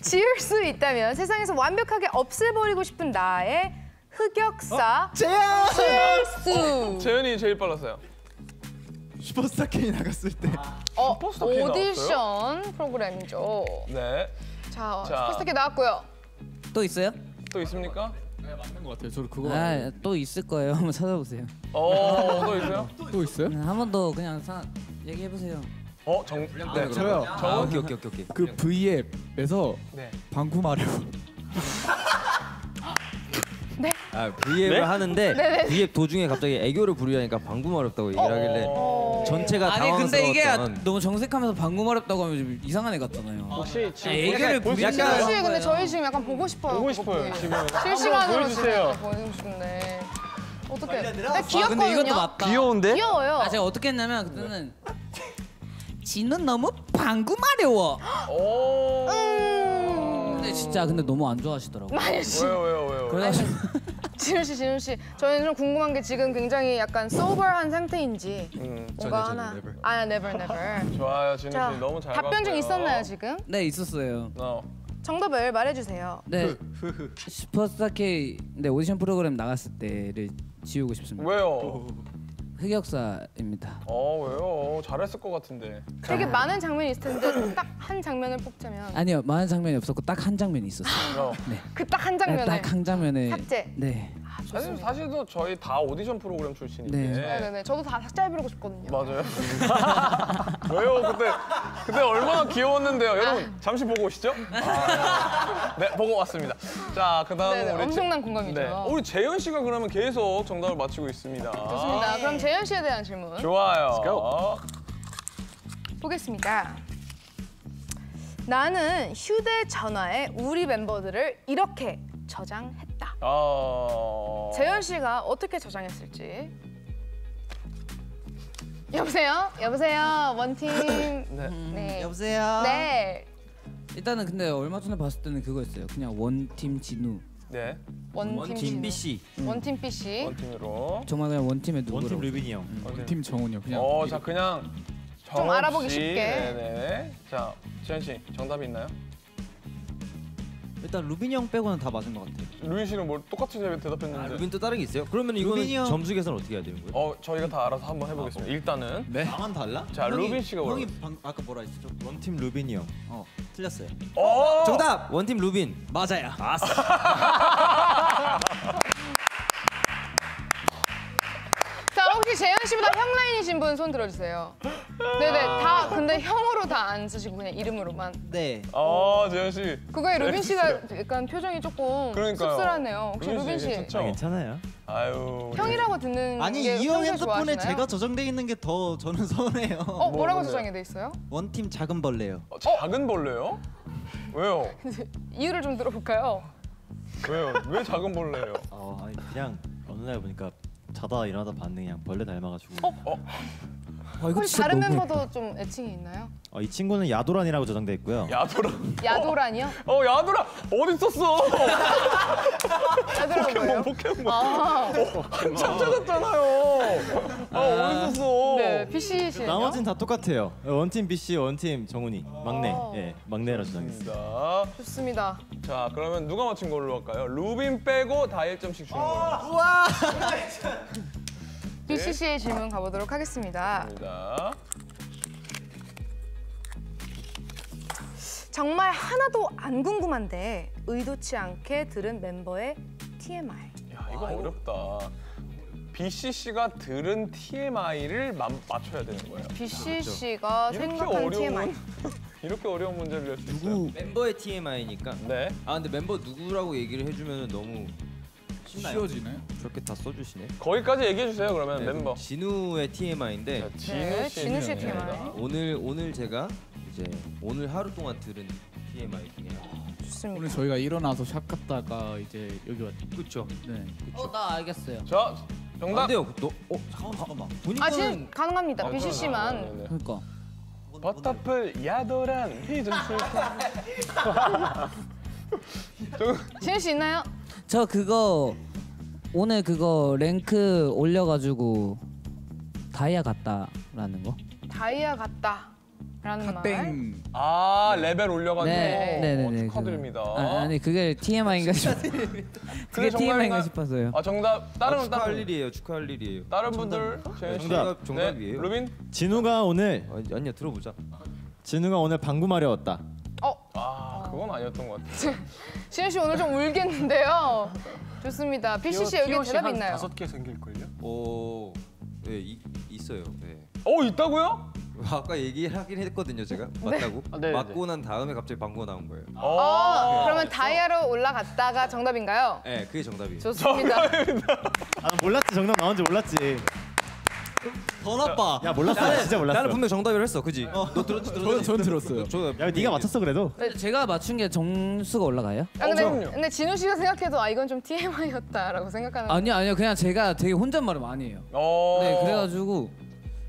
지울 수 있다면 세상에서 완벽하게 없애버리고 싶은 나의 흑역사. 어? 재현! 실수! 어, 재현이 제일 빨랐어요. 슈퍼스타 K 나갔을 때. 아, 어, 슈퍼스타 K 오디션 나왔어요? 프로그램이죠. 네. 자, 자, 슈퍼스타 K 나왔고요. 또 있어요? 또 있습니까? 네, 맞는 것 같아요. 저도 그거. 아, 또 있을 거예요. 한번 찾아보세요. 어, 또 있어요? 또 있어요? 네, 한 번 더 그냥 사, 얘기해보세요. 어, 정, 네, 저요. 아, 정, 오케이, 오케이, 오케이. 그 V 앱에서 네. 방구마려. 네. 아, V 앱을 네? 하는데 네네. V 앱 도중에 갑자기 애교를 부리려니까 방구마렵다고 얘기를 하길래 전체가 당황스러웠던. 아니 근데 이게 너무 정색하면서 방구마렵다고 하면 좀 이상한 애 같잖아요. 혹시 지금 애교를 부리는 사실 근데 저희 지금 약간 보고 싶어요. 보고 싶어요. 지금 실시간으로 지금 보고 싶은데 어떻게? 나 귀엽거든요. 근데 이것도 맞다. 귀여운데? 귀여워요. 아, 제가 어떻게 했냐면 그때는 지는 너무 방구마려워. 오. 근데 진짜 근데 너무 안 좋아하시더라고요. 왜요 왜요 왜요? 그래서 진우 씨, 진우 씨, 저희는 좀 궁금한 게 지금 굉장히 약간 소버한 상태인지 음, 뭔가 전혀, 전혀 하나. Never. 아, never, never. 좋아요, 진우 씨, 자, 너무 잘 봤어요. 답변 중 있었나요 지금? 네, 있었어요. 어. 정답을 말해주세요. 네, 슈퍼스타 K 네, 오디션 프로그램 나갔을 때를 지우고 싶습니다. 왜요? 흑역사입니다. 어, 왜요? 잘했을 것 같은데. 되게 많은 장면이 있을 텐데 딱 한 장면을 뽑자면. 아니요, 많은 장면이 없었고 딱 한 장면이 있었어요. 네. 그 딱 한 장면에. 딱 한 장면에. 삭제. 네. 아, 사실 사실도 저희 다 오디션 프로그램 출신인데. 네. 네네. 네. 저도 다 삭제해버리고 싶거든요. 맞아요. 왜요? 그때 그때 얼마나 귀여웠는데요. 여러분 잠시 보고 오시죠. 아, 네, 보고 왔습니다. 자, 그다음 네네, 우리 엄청난 공감이죠. 네. 우리 재현 씨가 그러면 계속 정답을 맞히고 있습니다. 좋습니다. 그럼 재현 씨에 대한 질문. 좋아요. 보겠습니다. 나는 휴대전화에 우리 멤버들을 이렇게 저장했다. 어... 재현 씨가 어떻게 저장했을지. 여보세요? 여보세요? 원팀. 네. 네. 여보세요? 네. 일단은 근데 얼마 전에 봤을 때는 그거였어요. 그냥 원팀 진우. 네. 원팀 비씨. 원팀 비씨. 원팀으로. 정말 그냥 원팀의 누구로. 원팀 루빈이 형. 음. 원팀 정훈이 형. 그냥. 어, 자 그냥 좀 알아보기 쉽게. 네네. 자, 재현 씨 정답이 있나요? 일단 루빈이 형 빼고는 다 맞은 것 같아요. 루빈 씨는 뭘 똑같이 대답했는데. 아, 루빈 또 다른 게 있어요? 그러면 이거는 형... 점수 계산 어떻게 해야 되는 거예요? 어, 저희가 다 알아서 한번 해보겠습니다. 아, 어. 일단은. 네. 나만 달라? 자, 형이, 루빈 씨가 뭐라고 형이 방, 아까 뭐라 했죠? 원팀 루빈이 형. 어, 틀렸어요. 어! 정답! 원팀 루빈. 맞아요. 아싸. 자, 혹시 재현 씨보다 형 라인이신 분 손 들어주세요. 네네, 다 근데 형으로 다 안 쓰시고 그냥 이름으로만. 네. 아, 재현 씨. 그거에 루빈 씨가 약간 표정이 조금 그러니까요. 씁쓸하네요. 혹시 루빈 씨? 루빈 씨. 아, 괜찮아요. 아유. 형이라고 듣는 아니, 게 평소에 좋아하시나요? 아니, 이 형 핸드폰에 제가 저장돼 있는 게 더 저는 서운해요. 어, 뭐라고 저장돼 있어요? 원팀 작은 벌레요. 어, 작은 벌레요? 왜요? 이유를 좀 들어볼까요? 왜요? 왜 작은 벌레예요? 어, 아니 그냥 어느 날 보니까 자다 일어나다 봤는데 그냥 벌레 닮아가지고. 어? 어? 아, 혹시 다른 멤버도 예쁘다. 좀 애칭이 있나요? 어, 이 친구는 야도란이라고 저장돼 있고요. 야도란? 야도란이요? 어, 어 야도란! 어디 있었어? 야도란 뭐예요? 포켓몬, 포켓몬. 아, 어, 한참 찾았잖아요. 아, 아, 어디 있었어? 네, 비씨씨는요? 나머지는 다 똑같아요. 원팀 비씨, 원팀 정훈이. 아, 막내. 예, 막내라 저장했어요. 좋습니다. 자, 그러면 누가 맞힌 걸로 할까요? 루빈 빼고 다 일 점씩 주는 걸로. 아, 우와! 제시 씨의 질문 가보도록 하겠습니다. 좋습니다. 정말 하나도 안 궁금한데 의도치 않게 들은 멤버의 티엠아이. 야, 이거 아유. 어렵다. 비씨 씨가 들은 티엠아이를 맞춰야 되는 거예요. 비씨 씨가 그렇죠. 생각한 어려운, 티엠아이. 이렇게 어려운 문제를 낼 수 있어요. 멤버의 티엠아이니까. 네. 아 근데 멤버 누구라고 얘기를 해주면 너무 신나요. 쉬워지네. 저렇게 다 써주시네. 거기까지 얘기해 주세요. 그러면 네, 멤버. 진우의 티엠아이인데. 네, 진우 씨. 진우 씨의 티엠아이. 오늘 오늘 제가 이제 오늘 하루 동안 들은 티엠아이예요. 좋습니다. 오늘 저희가 일어나서 샵 갔다가 이제 여기 왔죠. 그렇죠. 네. 어, 나 알겠어요. 자. 정답! 안 돼요. 너, 어, 잠깐만, 잠깐만. 보니까... 아, 지금 가능합니다. 비씨 씨만. 아, 그러니까. 버터풀 야도란 피전 출판. 진우 씨 있나요? 저 그거 오늘 그거 랭크 올려가지고 다이아 같다라는 거. 다이아 같다라는 말. 땡. 아, 레벨 올려가지고. 네, 네, 네. 축하드립니다. 아, 아니, 그게 티엠아이인가 싶습니다. 그게 티엠아이인가 싶어서요. 아 정답 다른 아, 축하할 다른 일이에요. 축하할 일이에요. 다른 분들 정답 정답 정답이에요. 네, 루빈 진우가 오늘 아, 아니야 들어보자. 진우가 오늘 방구마려 왔다. 어? 아 그건 아니었던 것 같아. 진우 씨 오늘 좀 울겠는데요. 좋습니다. 비씨 씨 여기 대답 있나요? 다섯 개 생길 걸요? 오, 네 이, 있어요. 네. 어 있다고요? 아까 얘기하긴 했거든요, 제가. 네. 맞다고? 아, 네, 맞고 난 다음에 갑자기 방구가 나온 거예요. 아, 아 네. 그러면 다이아로 올라갔다가 정답인가요? 네, 그게 정답이에요. 좋습니다. 정답입니다. 아, 몰랐지, 정답 나온지 몰랐지. 더 나빠. 야, 몰랐어, 나는, 진짜 몰랐어. 나는 분명 정답이라 했어, 그지? 어, 너 들었지, 들었지? 저는 들었어요. 저, 야, 네가 맞췄어, 그래도? 네, 제가 맞춘 게 점수가 올라가요? 아, 근데, 어, 근데 진우 씨가 생각해도 아, 이건 좀 티엠아이였다라고 생각하는 아니요, 아니요, 그냥 제가 되게 혼잣말을 많이 해요. 네, 그래가지고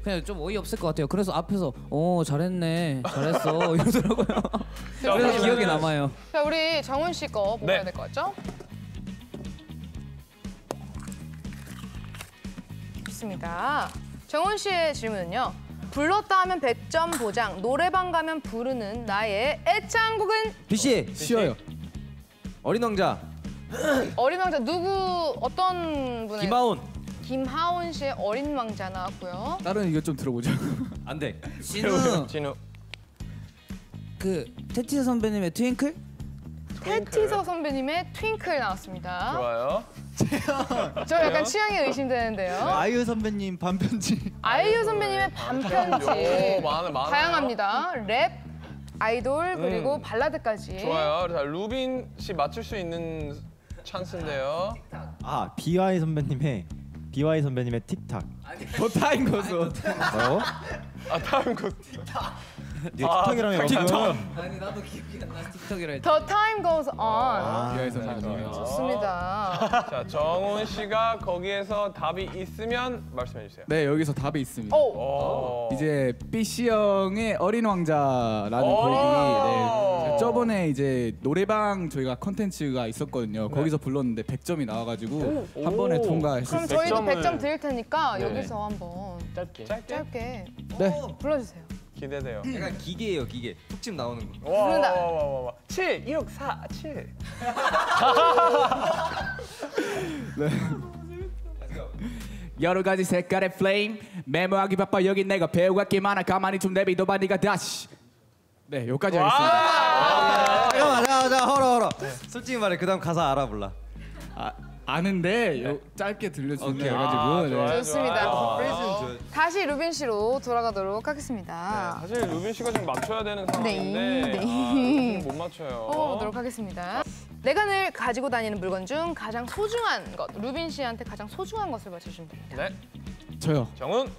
그냥 좀 어이없을 것 같아요. 그래서 앞에서 어 잘했네, 잘했어 이러더라고요. 그래서 기억에 남아요. 자, 우리 정훈 씨 거 네. 보여야 될 것 같죠? 좋습니다. 정훈 씨의 질문은요. 불렀다 하면 백 점 보장, 노래방 가면 부르는 나의 애창곡은? 비씨! 쉬어요. 어린 왕자. 어린 왕자 누구, 어떤 분의? 김하온. 김하온 씨의 어린 왕자 나왔고요. 다른 이거 좀 들어보죠. 안 돼. 진우. 진우. 그 테티서 선배님의 트윙클? 트윙클. 테티서 선배님의 트윙클 나왔습니다. 좋아요. 저 약간 취향이 의심되는데요. 아이유 선배님 반편지. 아이유 선배님의 반편지. 다양합니다. 랩, 아이돌 그리고 음. 발라드까지. 좋아요. 자, 루빈 씨 맞출 수 있는 찬스인데요. 아, 비와이 선배님의 비와이 선배님의 틱탁. 더 타임 거소. 어? 아 타임 거소. 틱탁. 틱탁이라며. 틱탁. 아니 나도 기억이 안 나. 틱탁이라 했지. 더 타임 거소 온. 비와이 선배님. 좋습니다. 자 정훈 씨가 거기에서 답이 있으면 말씀해 주세요. 네 여기서 답이 있습니다. 오. 오. 이제 비씨 형의 어린 왕자라는 곡이. 네. 저번에 이제 노래방 저희가 컨텐츠가 있었거든요. 네. 거기서 불렀는데 백 점이 나와가지고 오. 한 번에 통과했었어요. 그럼 저희도 백 점 드릴 테니까 네. 여기서 한번 짧게 짧게, 짧게. 네. 불러주세요. 기대돼요. 약간 기계예요, 기계. 툭집 나오는 거. 와와와와 칠, 육, 사, 칠. 네. 여러 가지 색깔의 플레임 메모하기 바빠 여기 내가 배우가 꽤 많아 가만히 좀 내비둬봐 니가 다시. 네, 여기까지 하겠습니다. 잠깐만, 잠깐만, 허러, 허러. 솔직히 말해, 그 다음 가사 알아볼라. 아, 아는데 네. 요, 짧게 들려주는데 해가지고. 아, 네. 좋습니다. 아, 다시 루빈 씨로 돌아가도록 하겠습니다. 네, 사실 루빈 씨가 지금 맞춰야 되는 상황인데 네. 네. 아, 못 맞춰요. 보도록 하겠습니다. 내가 늘 가지고 다니는 물건 중 가장 소중한 것. 루빈 씨한테 가장 소중한 것을 맞춰주시면 됩니다. 네, 저요. 정훈.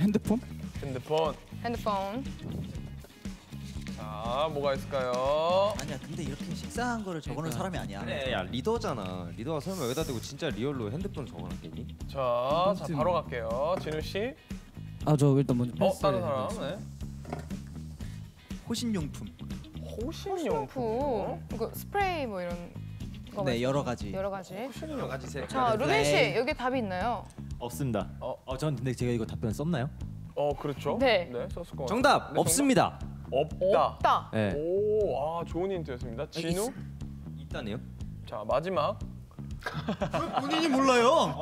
핸드폰. 핸드폰. 핸드폰. 아, 뭐가 있을까요? 아니야, 근데 이렇게 식상한 거를 적어놓은 그러니까, 사람이 아니야. 그래, 야, 리더잖아. 리더가 설마 여기다 대고 진짜 리얼로 핸드폰 적어놨겠니? 자, 자 바로 갈게요. 진우 씨. 아, 저 일단 먼저 패스. 어, 다른 사람. 네. 호신용품. 호신용품? 호신용품? 이거 스프레이 뭐 이런 거. 네, 여러 가지. 여러 가지. 여러 가지 세. 자, 루빈 씨, 여기 답이 있나요? 없습니다. 어, 어, 전 근데 제가 이거 답변 썼나요? 어, 그렇죠. 네. 네, 썼을 것 정답, 같아요. 네, 없습니다. 정답? 없다. 없다. 네. 오, 아 좋은 힌트였습니다. 진우? 있, 있다네요. 자 마지막. 왜 본인이 몰라요?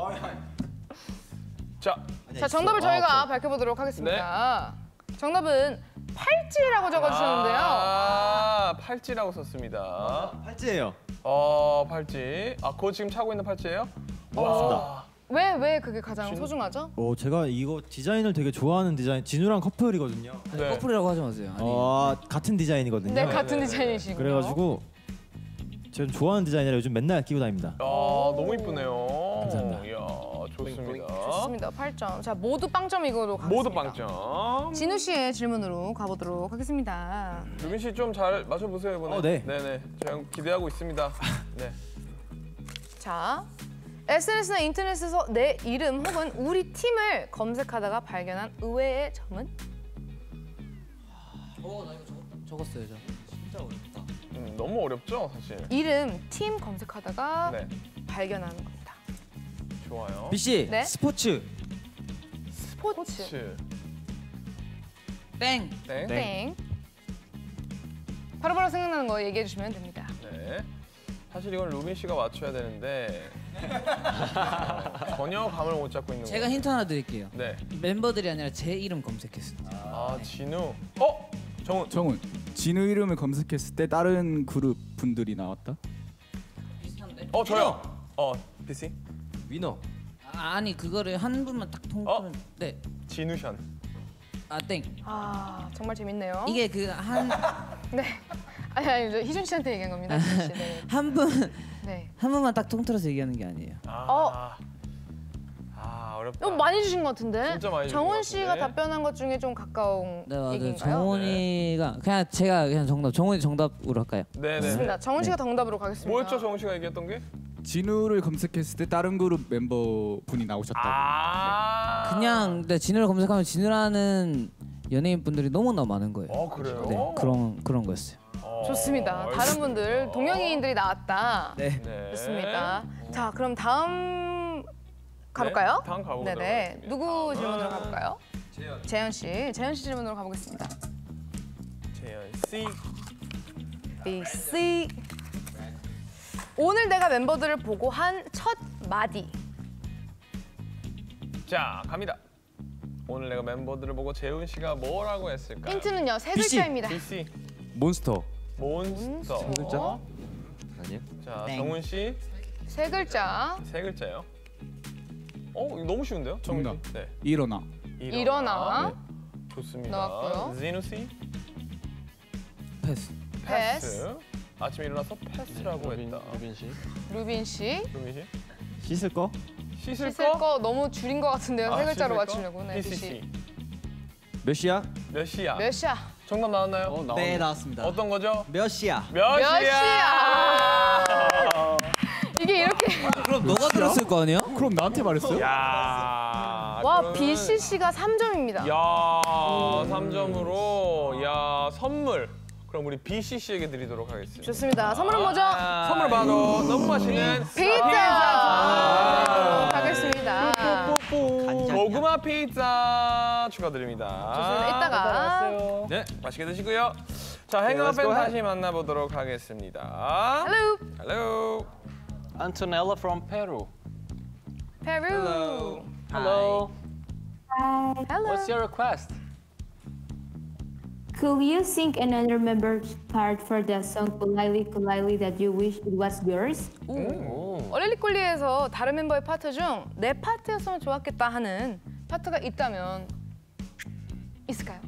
자, 자 정답을 저희가 아, 밝혀보도록 하겠습니다. 네. 정답은 팔찌라고 적어주셨는데요. 아, 팔찌라고 썼습니다. 아, 팔찌예요. 어, 팔찌. 아, 그거 지금 차고 있는 팔찌예요? 네, 맞습니다. 왜, 왜 그게 가장 진... 소중하죠? 어, 제가 이거 디자인을 되게 좋아하는 디자인, 진우랑 커플이거든요. 네. 아니, 커플이라고 하지 마세요. 아니. 어, 같은 디자인이거든요. 네, 같은 디자인이시고요. 그래가지고 제가 좋아하는 디자인이라 요즘 맨날 끼고 다닙니다. 아, 너무 이쁘네요. 감사합니다. 이야, 좋습니다. 좋습니다, 팔 점. 자, 모두 빵점이고로 가겠습니다. 모두 빵점. 진우 씨의 질문으로 가보도록 하겠습니다. 유빈 씨 좀 잘 맞춰보세요, 이번에. 어, 네. 네네, 제가 기대하고 있습니다. 네. 자. 에스엔에스나 인터넷에서 내 이름 혹은 우리 팀을 검색하다가 발견한 의외의 점은? 어, 나 이거 적었, 적었어요, 저. 진짜 어렵다. 음, 너무 어렵죠, 사실. 이름, 팀 검색하다가 네. 발견하는 겁니다. 좋아요. 비씨, 네? 스포츠. 스포츠. 스포츠. 땡. 땡. 땡. 바로바로 생각나는 거 얘기해 주시면 됩니다. 네. 사실 이건 루빈 씨가 맞춰야 되는데 전혀 감을 못 잡고 있는 거예요. 제가 힌트 하나 드릴게요. 네. 멤버들이 아니라 제 이름 검색했을 때. 아, 네. 진우. 어? 정훈. 정훈. 진우 이름을 검색했을 때 다른 그룹 분들이 나왔다? 비슷한데? 어, 저요. 어, 비씨. 위너. 아, 아니, 그거를 한 분만 딱 통틀은. 어? 네. 진우션. 아, 땡. 아, 정말 재밌네요. 이게 그 한 네. 아니, 아니, 저 희준 씨한테 얘기한 겁니다. 네. 한 분, 네. 한 분만 딱 통틀어서 얘기하는 게 아니에요. 아, 어. 아, 어렵다. 너무 많이 주신 것 같은데? 진짜 많이 정원 주신 것 같은데? 씨가 답변한 것 중에 좀 가까운 네, 얘기인가요? 정원이가, 그냥 제가 그냥 정답, 정원이 정답으로 할까요? 네네. 좋습니다. 정원 씨가 네. 정답으로 가겠습니다. 뭐였죠, 정원 씨가 얘기했던 게? 진우를 검색했을 때 다른 그룹 멤버분이 나오셨다고. 아 그냥 네, 진우를 검색하면 진우라는 연예인분들이 너무나 많은 거예요. 아, 그래요? 네, 그런, 그런 거였어요. 좋습니다. 어, 다른 분들, 어. 동양인들이 나왔다. 네. 네. 좋습니다. 자, 그럼 다음 가볼까요? 네, 다음 가보도록 하겠습니다. 누구 질문으로 가볼까요? 재현. 재현 씨. 재현 씨 질문으로 가보겠습니다. 재현 씨. 비씨. 오늘 내가 멤버들을 보고 한 첫 마디. 자, 갑니다. 오늘 내가 멤버들을 보고 재훈 씨가 뭐라고 했을까요? 힌트는요, 세 글자입니다. 비씨. 몬스터. 몬스터. 세 글자? 아니요. 자, 정훈 씨. 세 글자. 세 글자요. 어, 이거 너무 쉬운데요? 정답. 네. 일어나. 일어나. 일어나. 네. 좋습니다. 나왔고요. 진우 씨. 패스. 패스. 패스. 아침에 일어나서 패스라고 루빈, 했다. 루빈 씨. 루빈 씨. 루빈 씨. 씻을 거? 씻을, 씻을 거? 거 너무 줄인 것 같은데요. 아, 세 글자로 맞추려고. 네, 비씨. 비씨. 몇 시야? 몇 시야? 몇 시야? 정답 나왔나요? 어, 나왔... 네, 나왔습니다. 어떤 거죠? 몇 시야? 몇, 몇 시야? 시야? 이게 이렇게... 아, 그럼 너가 들었을 거 아니야? 그럼 나한테 말했어요? 야... 와, 그러면... 비씨씨가 삼 점입니다. 야, 음... 삼 점으로... 야, 선물! 그럼 우리 비씨씨에게 드리도록 하겠습니다. 좋습니다. 선물은 뭐죠? 아, 선물 바로 너무 맛있는 피자! 하겠습니다. 고구마 피자 추가드립니다. 좋습니다. 이따가. 네, 맛있게 드시고요. 자, 행어 팬 다시 만나보도록 하겠습니다. Hello. Hello. Antonella from Peru. Peru. Hello. Hello. Hello. What's your request? Could you sing another member's part for the song "ULLAELI KKOLLAELI" that you wish it was yours? 얼렐리 꼴리에서 다른 멤버의 파트 중 내 파트였으면 좋았겠다 하는 파트가 있다면 있을까요?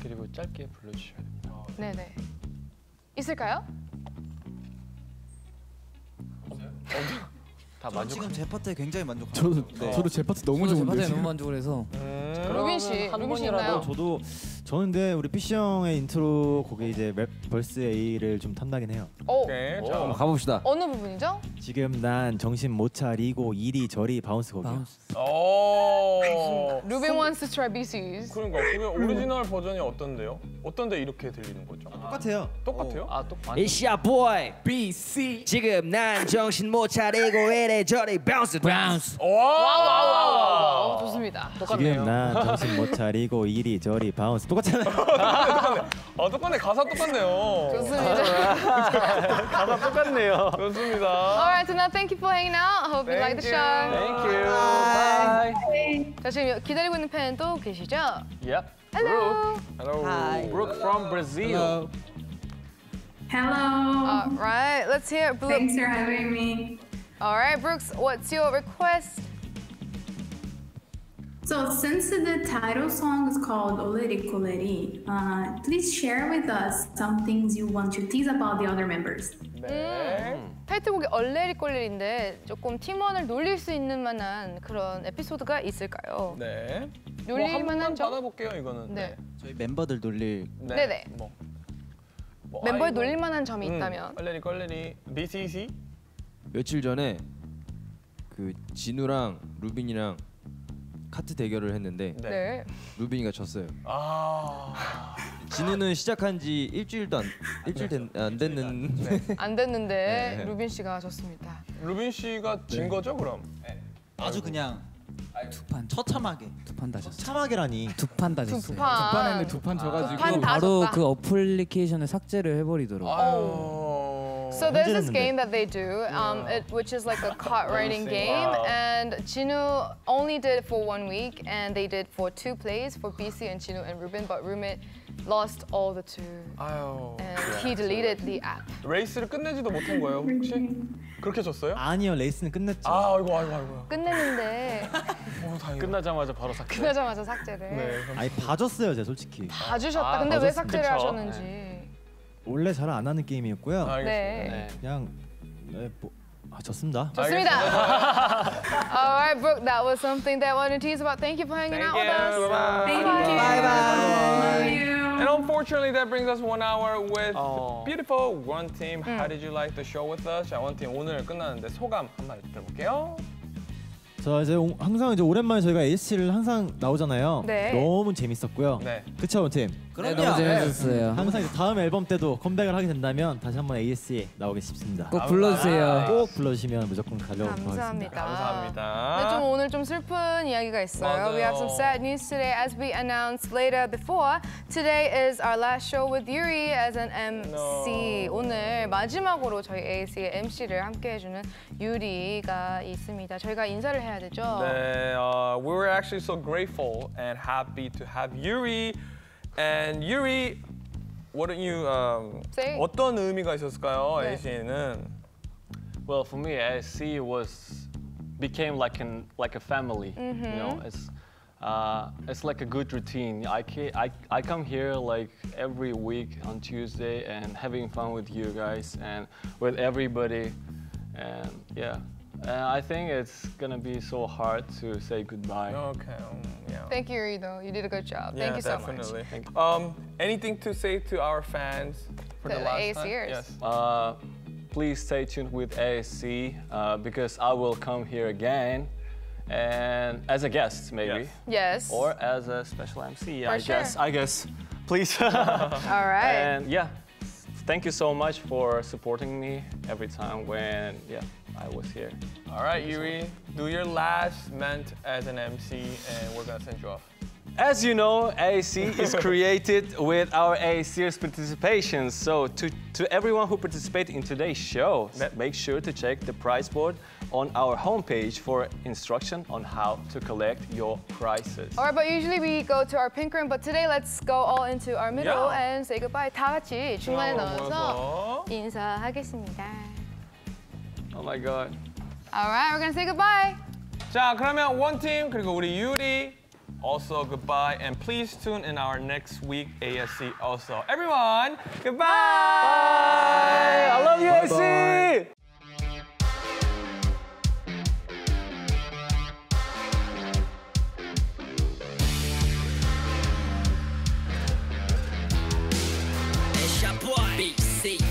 그리고 짧게 불러주셔야 됩니다. 네네. 있을까요? 다 만족. 지금 제 파트에 굉장히 만족합니다. 저도 네. 저도 제 파트 너무 저도 좋은데. 제 파트에 너무 만족을 해서. 음 루빈 씨, 루빈 씨 있나요? 저도 저는 근데 우리 피시 형의 인트로 곡에 이제 맵 벌스 A를 좀 탐나긴 해요. 오. 오케이. 오. 자, 한번 가봅시다. 어느 부분이죠? 지금 난 정신 못 차리고 이리 저리 바운스 곡이요. 바운스. 오. 루빈 wants to try B C's. 그러니까 그게 오리지널 버전이 어떤데요? 어떤데 이렇게 들리는 거죠? 아, 똑같아요. 똑같아요? 아, 똑같아요. It's your boy B C. 지금 난 정신 못 차리고 이래저래 bounce bounce. 와와와와 좋습니다. 똑같네요. 지금 난 정신 못 차리고 이리저리 바운스. 똑같잖아요. 똑같네. 아, 똑같네. 가사 똑같네요. 좋습니다. 가사 똑같네요. 좋습니다. Alright, so now thank you for hanging out. Hope you like the show. Thank you. Bye. Bye. 자, 지금 기다리고 있는 팬 또 계시죠? Yep. Hello. Hello. Hi. Brooke from Brazil. Hello. Hello. All right, let's hear it, Brooke. Thanks for having me. All right, Brooks, what's your request? So since the title song is called ULLAELI KKOLLAELI, uh, please share with us some things you want to tease about the other members. 네. 음, 타이틀곡이 얼레리 꼴레리인데 조금 팀원을 놀릴 수 있는 만한 그런 에피소드가 있을까요? 네. 놀릴만한 점. 뭐 받아볼게요 이거는. 네. 네. 저희 멤버들 놀릴. 네. 네네. 뭐. 뭐 멤버에 놀릴만한 점이 음, 있다면. 얼레리 꼴레리 B C C. 며칠 전에 그 진우랑 루빈이랑 카트 대결을 했는데 네. 루빈이가 졌어요. 아. 진우는 시작한 지 일주일도 안 일주일 된, 안 됐는데 네. 안 됐는데 네. 루빈 씨가 졌습니다. 루빈 씨가 진 네. 거죠, 그럼? 네. 아주 아이고. 그냥 두판 처참하게 두판 다졌어. 처참하게라니. 두판 다졌어. 두 판 했는데 두판 져가지고 두 판 바로 졌다. 그 어플리케이션을 삭제를 해버리더라고. 아유. So there's this game that they do, um, it, which is like a card writing game, wow. and Jinwoo only did it for one week, and they did for two plays for B C and Jinwoo and Ruben, but Ruben lost all the two, 아유, and yeah, he deleted the app. 레이스를 끝내지도 못한 거예요, 혹시? 그렇게 졌어요? 아니요, 레이스는 끝냈죠. 아, 아이고, 아이고, 아이고. 끝냈는데. 오, 끝나자마자 바로 삭제. 끝나자마자 삭제를. 네. 아니 봐줬어요, 제가 솔직히. 봐주셨다. 아, 근데 봐줬... 왜 삭제를 그쵸? 하셨는지. 네. 원래 잘 안 하는 게임이었고요. 아, 네. 네. 그냥 네, 뭐, 아, 좋습니다. 좋습니다. Alright, Brooke, that was something that I wanted to tease about. Thank you for hanging Thank out you. with us. Bye-bye. Thank Bye-bye. you. Bye-bye. Thank you. And unfortunately, that brings us one hour with oh. beautiful one team. 음. How did you like the show with us? 자, one team 오늘 끝났는데 소감 한 마디 들어볼게요. 자, 이제 항상 이제 오랜만에 저희가 에이에스씨를 항상 나오잖아요. 네. 너무 재밌었고요. 네. 그쵸, 원팀? 그럼요. 네, 너무 재밌었어요. 항상 이제 다음 앨범 때도 컴백을 하게 된다면 다시 한번 에이에스씨에 나오게 싶습니다. 꼭 불러주세요. 꼭 불러주시면 무조건 가져오도록 하겠습니다. 감사합니다. 네, 좀 오늘 좀 슬픈 이야기가 있어요. 맞아요. We have some sad news today as we announced later before. Today is our last show with Yuri as an M C. No. 오늘 마지막으로 저희 에이에스씨의 엠씨를 함께 해주는 유리가 있습니다. 저희가 인사를 해야 되죠? 네, uh, we were actually so grateful and happy to have Yuri. And Yuri, what do you um, say? 어떤 의미가 있었을까요? 네. 에이에스씨는 Well, for me, A S C was became like an like a family. Mm-hmm. You know, it's uh, it's like a good routine. I can, I I come here like every week on Tuesday and having fun with you guys and with everybody, and yeah. Uh, I think it's gonna be so hard to say goodbye. Okay. Um, yeah. Thank you, Yuri, though. You did a good job. Yeah, Thank you definitely. so much. Definitely. Um, anything to say to our fans for to the last A S C time? Years. Yes. Uh, please stay tuned with A S C uh, because I will come here again, and as a guest maybe. Yes. yes. Or as a special M C. Yeah, for I sure. guess. I guess. Please. All right. And yeah. Thank you so much for supporting me every time when yeah I was here. All right, Yuri, do your last meant as an M C, and we're gonna send you off. As you know, A S C is created with our A S C's participation. So to to everyone who participated in today's show, make sure to check the prize board on our homepage for instruction on how to collect your prizes. All right, but usually we go to our pink room, but today let's go all into our middle yeah. and say goodbye. 다 같이 중간에 oh, 넣어서 인사하겠습니다. Oh my god. All right, we're gonna say goodbye. 자, 그러면 원팀 그리고 우리 유리 also goodbye, and please tune in our next week A S C also. Everyone, goodbye. Bye. I love you, A S C.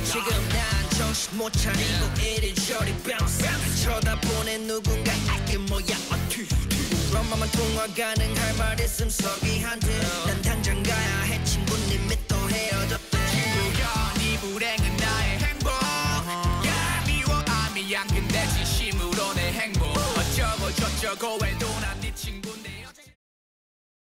지금 난 정신 못 차리고 이리저리 bounce 쳐다보는 누군가 알게 뭐야 어떻게 드라마만 통화 가능할 말 있음 서기한테 난 당장 가야 해 친구님 밑 또 헤어졌대 친구야 네 불행은 나의 행복 야 미워 아미양 근데 진심으로 내 행복 어쩌고 저쩌고 왜